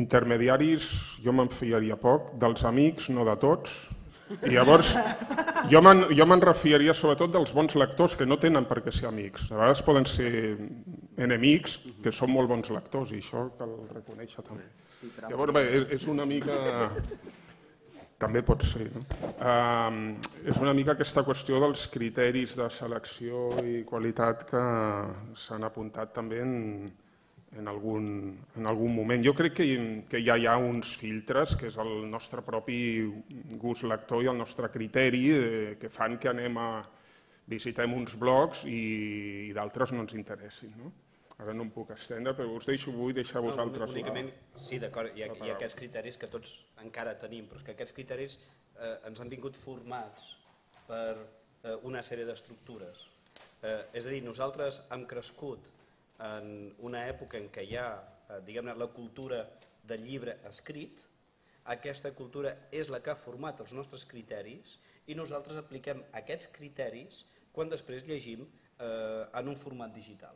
intermediaris jo me'n fiaria poc, dels amics no de tots. I llavors jo me'n refiaria sobretot dels bons lectors que no tenen per què ser amics. A vegades poden ser enemics que són molt bons lectors i això cal reconèixer també. Llavors és una mica... També pot ser. És una mica aquesta qüestió dels criteris de selecció i qualitat que s'han apuntat també en algun moment. Jo crec que ja hi ha uns filtres, que és el nostre propi gust lector i el nostre criteri, que fan que anem a visitem uns blogs i d'altres no ens interessin. Ara no em puc estendre, però us deixo, vull deixar vosaltres... Sí, d'acord, hi ha aquests criteris que tots encara tenim, però és que aquests criteris ens han vingut formats per una sèrie d'estructures. És a dir, nosaltres hem crescut en una època en què hi ha, diguem-ne, la cultura del llibre escrit. Aquesta cultura és la que ha format els nostres criteris i nosaltres apliquem aquests criteris quan després llegim en un format digital.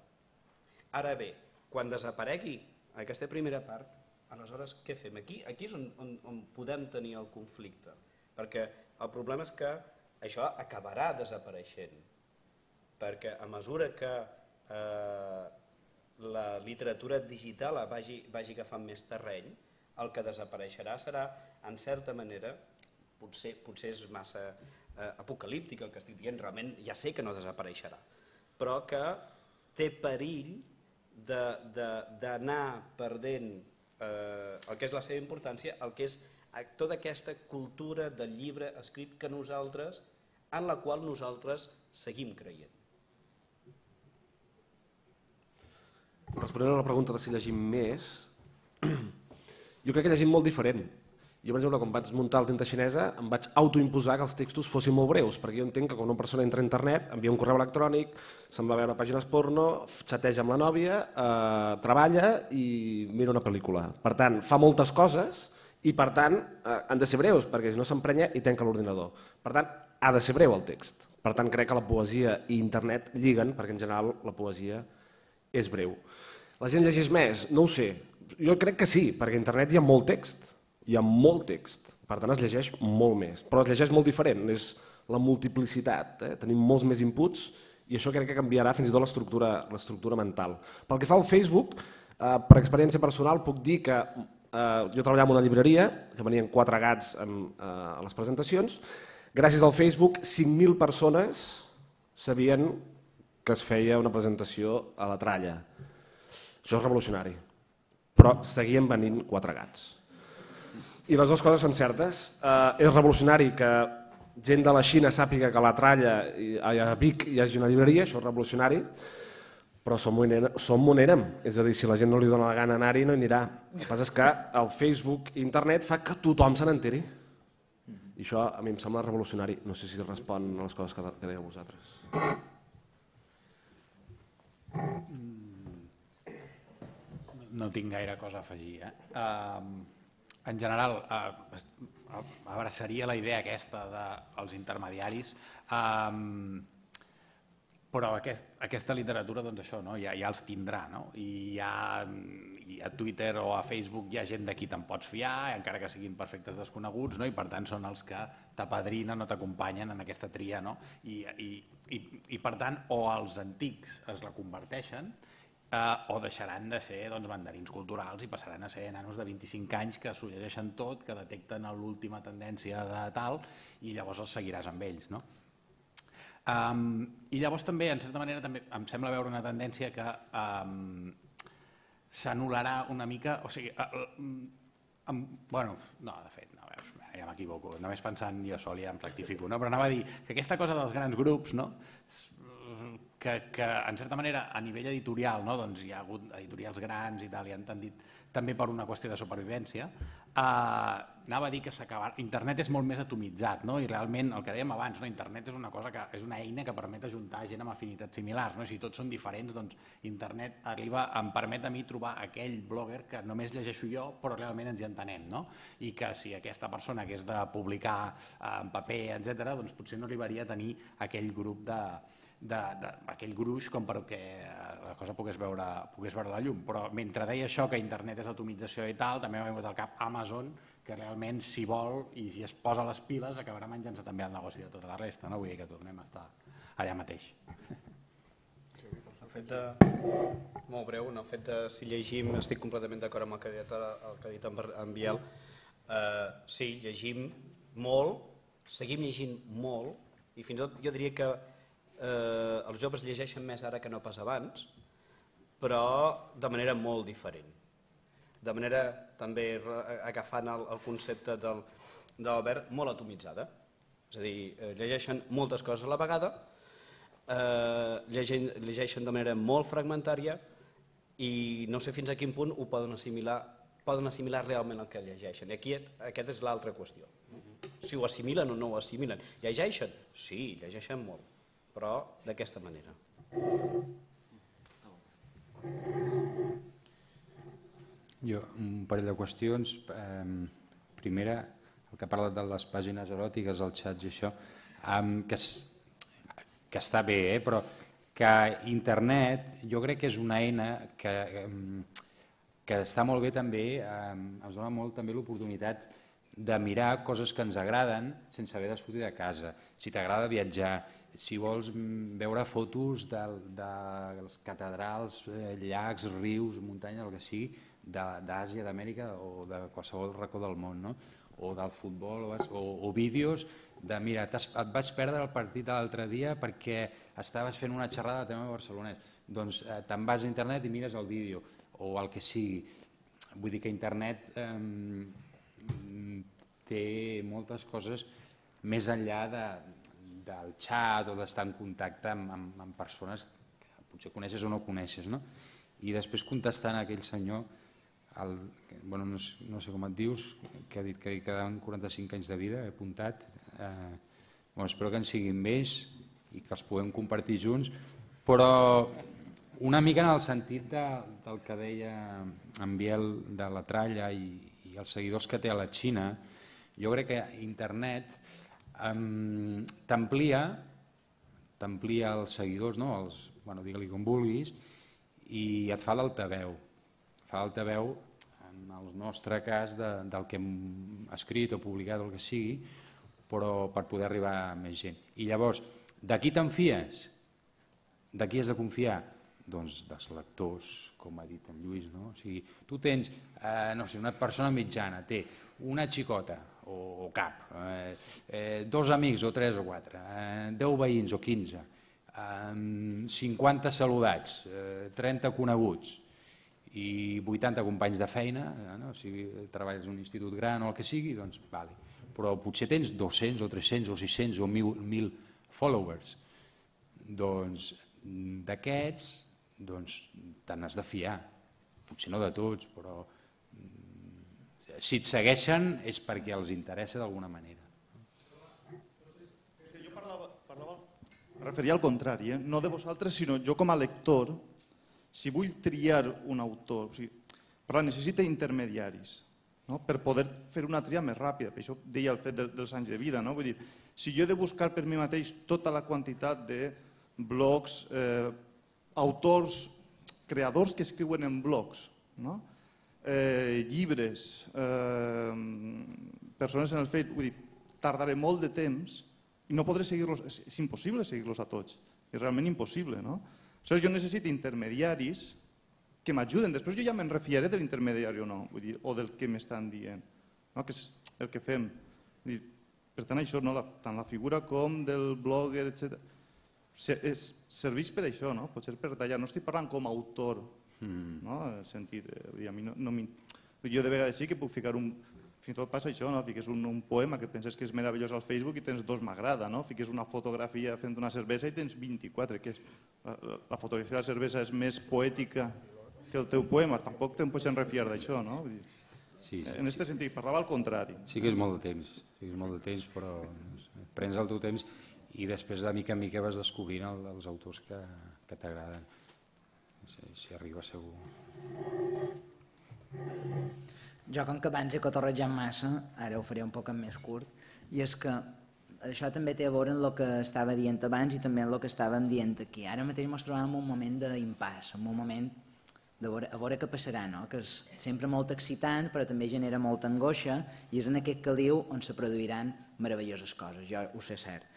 Ara bé, quan desaparegui aquesta primera part, aleshores què fem? Aquí és on podem tenir el conflicte, perquè el problema és que això acabarà desapareixent, perquè a mesura que la literatura digital vagi agafant més terreny, el que desapareixerà serà, en certa manera, potser és massa apocalíptic el que estic dient, realment ja sé que no desapareixerà, però que té perill d'anar perdent el que és la seva importància, el que és tota aquesta cultura del llibre escrit que nosaltres, en la qual nosaltres seguim creient. Responent a la pregunta de si llegim més, jo crec que llegim molt diferent. Jo, per exemple, quan vaig muntar el Tinta Xinesa em vaig autoimposar que els textos fossin molt breus, perquè jo entenc que quan una persona entra a internet, envia un correu electrònic, se'n va veure pàgines porno, xateja amb la nòvia, treballa i mira una pel·lícula. Per tant, fa moltes coses i per tant han de ser breus, perquè si no s'emprenya i tanca l'ordinador. Per tant, ha de ser breu el text. Per tant, crec que la poesia i internet lliguen, perquè en general la poesia és breu. La gent llegeix més? No ho sé. Jo crec que sí, perquè a internet hi ha molt text. Hi ha molt text, per tant es llegeix molt més, però es llegeix molt diferent, és la multiplicitat, tenim molts més inputs i això crec que canviarà fins i tot l'estructura mental. Pel que fa al Facebook, per experiència personal puc dir que jo treballava en una llibreria, que venien 4 gats a les presentacions, gràcies al Facebook 5.000 persones sabien que es feia una presentació a la Tralla. Això és revolucionari, però seguien venint 4 gats. I les dues coses són certes. És revolucionari que gent de la Xina sàpiga que a la Tralla, a Vic, hi hagi una llibreria, això és revolucionari, però som on érem. És a dir, si la gent no li dona la gana anar-hi, no hi anirà. El que passa és que el Facebook i internet fa que tothom se n'enteri. I això a mi em sembla revolucionari. No sé si respon a les coses que dèieu vosaltres. no tinc gaire cosa a afegir. En general, abraçaria la idea aquesta dels intermediaris, però aquesta literatura ja els tindrà. I a Twitter o a Facebook hi ha gent de qui te'n pots fiar, encara que siguin perfectes desconeguts, i per tant són els que t'apadrinen o t'acompanyen en aquesta tria. I per tant, o els antics es la converteixen o deixaran de ser mandarins culturals i passaran a ser nanos de 25 anys que s'ho llegeixen tot, que detecten l'última tendència de tal, i llavors els seguiràs amb ells. I llavors també, en certa manera, em sembla veure una tendència que s'anul·larà una mica... O sigui, bueno, no, de fet, no, veus, ja m'equivoco, només pensant jo sol ja em rectifico, però anava a dir que aquesta cosa dels grans grups, que en certa manera a nivell editorial hi ha hagut editorials grans i tal, i han tendit també per una qüestió de supervivència, anava a dir que internet és molt més atomitzat, i realment el que dèiem abans, internet és una cosa que és una eina que permet ajuntar gent amb afinitats similars, si tots són diferents, doncs internet em permet a mi trobar aquell blogger que només llegeixo jo, però realment ens hi entenem, i que si aquesta persona hagués de publicar en paper, etcètera, doncs potser no arribaria a tenir aquell grup de... d'aquell gruix com perquè la cosa pogués veure la llum. Però mentre deia això que internet és atomització i tal, també m'ha vingut al cap Amazon, que realment si vol i si es posa les piles acabarà menjant-se també el negoci de tota la resta. Vull dir que tornem a estar allà mateix. Molt breu, en el fet de si llegim estic completament d'acord amb el que ha dit en Biel. Sí, llegim molt, seguim llegint molt i fins i tot jo diria que els joves llegeixen més ara que no pas abans, però de manera molt diferent. De manera també agafant el concepte d'Albert, molt atomitzada. És a dir, llegeixen moltes coses a la vegada, llegeixen de manera molt fragmentària i no sé fins a quin punt ho poden assimilar realment el que llegeixen. I aquí aquesta és l'altra qüestió. Si ho assimilen o no ho assimilen. Llegeixen? Sí, llegeixen molt. Però d'aquesta manera. Jo, un parell de qüestions. Primera, el que ha parlat de les pàgines eròtiques, els xats i això, que està bé, però que internet jo crec que és una eina que està molt bé també, ens dona molt també l'oportunitat de mirar coses que ens agraden sense haver de sortir de casa. Si t'agrada viatjar, si vols veure fotos dels catedrals, llacs, rius, muntanyes, el que sigui, d'Àsia, d'Amèrica o de qualsevol racó del món, o del futbol, o vídeos de, mira, et vas perdre el partit l'altre dia perquè estaves fent una xerrada de tema barcelonès. Doncs te'n vas a internet i mires el vídeo, o el que sigui. Vull dir que internet... té moltes coses més enllà del xat o d'estar en contacte amb persones que potser coneixes o no coneixes. I després contestant a aquell senyor, no sé com et dius, que ha dit que hi quedaven 45 anys de vida, he apuntat, espero que en siguin més i que els puguem compartir junts, però una mica en el sentit del que deia en Biel de la Tralla i els seguidors que té a la Xina, jo crec que internet t'amplia els seguidors, digue-li com vulguis, i et fa d'altaveu. Fa d'altaveu, en el nostre cas, del que hem escrit o publicat o el que sigui, però per poder arribar a més gent. I llavors, de qui te'n fies? De qui has de confiar? Doncs dels lectors, com ha dit en Lluís. Tu tens una persona mitjana, té una xicota o cap, 2 amics o 3 o 4, 10 veïns o 15, 50 saludats, 30 coneguts i 80 companys de feina, si treballes en un institut gran o el que sigui, doncs vale. Però potser tens 200 o 300 o 600 o 1.000 followers. Doncs d'aquests te n'has de fiar, potser no de tots, però si et segueixen és perquè els interessa d'alguna manera. Jo parlava, em referia al contrari, no de vosaltres, sinó jo com a lector, si vull triar un autor, Però necessita intermediaris per poder fer una tria més ràpida. Per això deia el fet dels anys de vida. Vull dir, si jo he de buscar per mi mateix tota la quantitat de blogs, autors, creadors que escriuen en blogs, llibres, persones en el fet, vull dir, tardaré molt de temps i no podré seguir-los, és impossible seguir-los a tots, és realment impossible. Aleshores jo necessito intermediaris que m'ajuden, després jo ja me'n refiaré de l'intermediari o no, vull dir, o del que m'estan dient, que és el que fem. Per tant, això, tant la figura com del blogger, etc., serveix per això, potser per tallar. No estic parlant com a autor, en el sentit, a mi no m'interessa. Jo de vegades sí que puc ficar un... Fins i tot passa això, fiques un poema que penses que és meravellós al Facebook i tens 2 m'agrada, fiques una fotografia fent una cervesa i tens 24, que la fotografia de la cervesa és més poètica que el teu poema, tampoc te'n pots refiar d'això, no? En aquest sentit, parlava al contrari. Sí que és molt de temps, però prens el teu temps i després de mica en mica vas descobrint els autors que t'agraden. Si arriba segur. Jo, com que abans he cotorrejat massa, ara ho faré un poc més curt, i és que això també té a veure amb el que estava dient abans i també amb el que estàvem dient aquí. Ara mateix ens trobem en un moment d'impàs, en un moment de veure què passarà, que és sempre molt excitant però també genera molta angoixa i és en aquest caliu on se produiran meravelloses coses, jo ho sé cert.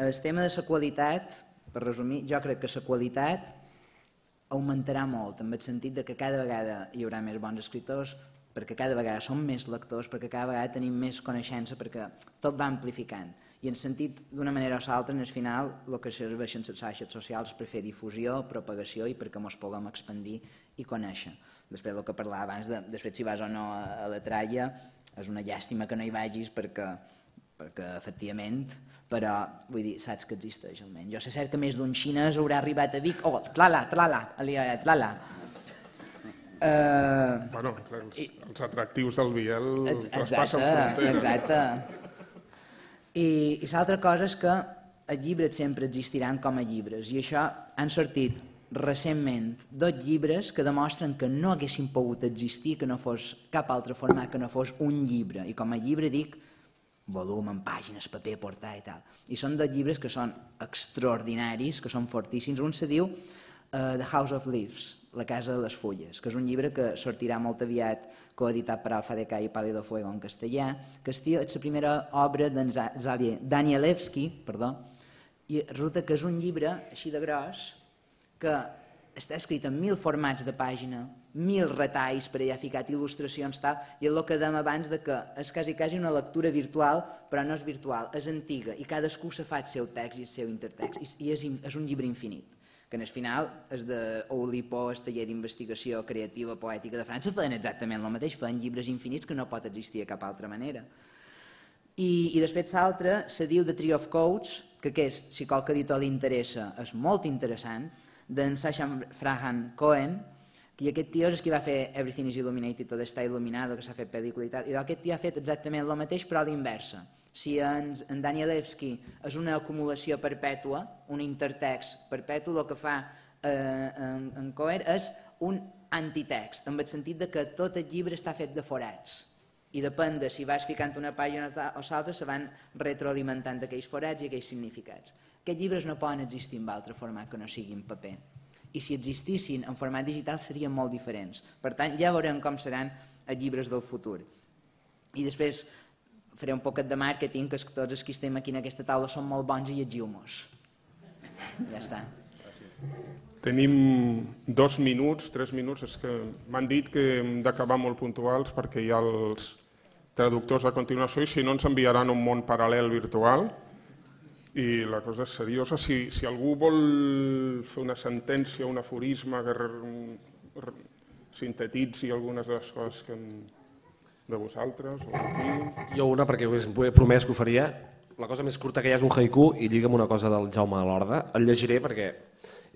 El tema de la qualitat, per resumir, jo crec que la qualitat augmentarà molt, en el sentit que cada vegada hi haurà més bons escriptors, perquè cada vegada som més lectors, perquè cada vegada tenim més coneixença, perquè tot va amplificant. I en sentit, d'una manera o l'altra, en el final, el que serveixen les xarxes socials per fer difusió, propagació i perquè ens puguem expandir i conèixer. Després del que parlava abans, després si vas o no a la Tralla, és una llàstima que no hi vagis perquè efectivament, però vull dir, saps que existeix almenys. Jo sé cert que més d'un xinès haurà arribat a Vic, oh, Tralla. Bueno, els atractius del Biel es passen fronteres. Exacte. I l'altra cosa és que els llibres sempre existiran com a llibres i això han sortit recentment 2 llibres que demostren que no haguessin pogut existir, que no fos cap altre format, que no fos un llibre. I com a llibre dic volum, en pàgines, paper, portar i tal. I són 2 llibres que són extraordinaris, que són fortíssims. Un se diu The House of Leaves, La casa de les fulles, que és un llibre que sortirà molt aviat, coeditat per Alfa-DK i Pali de Fuego en castellà, que és la primera obra d'en Danielewski, i resulta que és un llibre així de gros que està escrit en 1000 formats de pàgina, 1000 retalls per allà ficat, il·lustracions, tal, i és el que dèiem abans que és quasi una lectura virtual, però no és virtual, és antiga, i cadascú se fa el seu text i el seu intertext, i és un llibre infinit, que en el final és d'Oulipo, el taller d'investigació creativa poètica de França, feien exactament el mateix, feien llibres infinits que no pot existir de cap altra manera. I després l'altre se diu The Tree of Codes, que aquest, si qualque editor li interessa, és molt interessant, d'en Sacha Frahan Cohen, i aquest tio és qui va fer Everything is Illuminated, Todo está Iluminado, que s'ha fet pel·lícula i tal, i aquest tio ha fet exactament el mateix però a l'inversa. Si en Danielewski és una acumulació perpètua, un intertext perpètu, el que fa en Cohen és un antitext, en el sentit que tot el llibre està fet de forats. I depèn de si vas ficant una pàgina o l'altra, se van retroalimentant aquells forats i aquells significats. Aquests llibres no poden existir en altre format que no sigui en paper. I si existissin en format digital serien molt diferents. Per tant, ja veurem com seran els llibres del futur. I després faré un poquet de màrqueting, que tots els que estem aquí en aquesta taula són molt bons i llegiu-mos. Ja està. Tenim 2 minuts, 3 minuts. És que m'han dit que hem d'acabar molt puntuals perquè hi ha els traductors a continuació i si no ens enviaran un món paral·lel virtual. I la cosa és seriosa. Si algú vol fer una sentència, un aforisme que sintetitzi algunes de les coses que hem... de vosaltres? Jo una, perquè us he promès que ho faria. La cosa més curta que hi ha és un haiku i lliga amb una cosa del Jaume Alorda. El llegiré perquè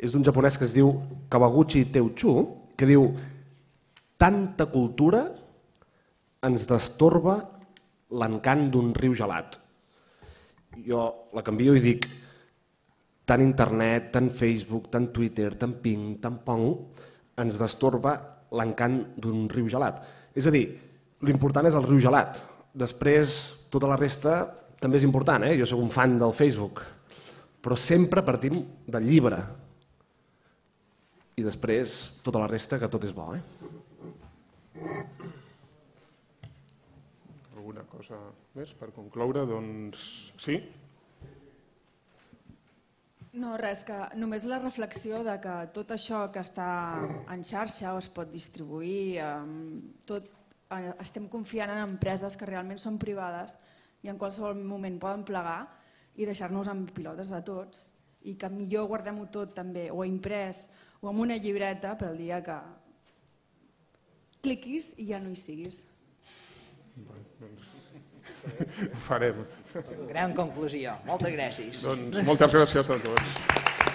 és d'un japonès que es diu Kawaguchi Teuchu, que diu tanta cultura ens destorba l'encant d'un riu gelat. Jo la canvio i dic tant internet, tant Facebook, tant Twitter, tant ping, tant pong, ens destorba l'encant d'un riu gelat. És a dir, l'important és el riu gelat. Després, tota la resta també és important, jo soc un fan del Facebook, però sempre partim del llibre. I després, tota la resta, que tot és bo. Alguna cosa més per concloure? Doncs sí? No, res, que només la reflexió de que tot això que està en xarxa o es pot distribuir, estem confiant en empreses que realment són privades i en qualsevol moment poden plegar i deixar-nos amb pilotes de tots i que millor guardem-ho tot també, o imprès o amb una llibreta per al dia que cliquis i ja no hi siguis. Ho farem. Gran conclusió. Moltes gràcies. Doncs moltes gràcies a tots.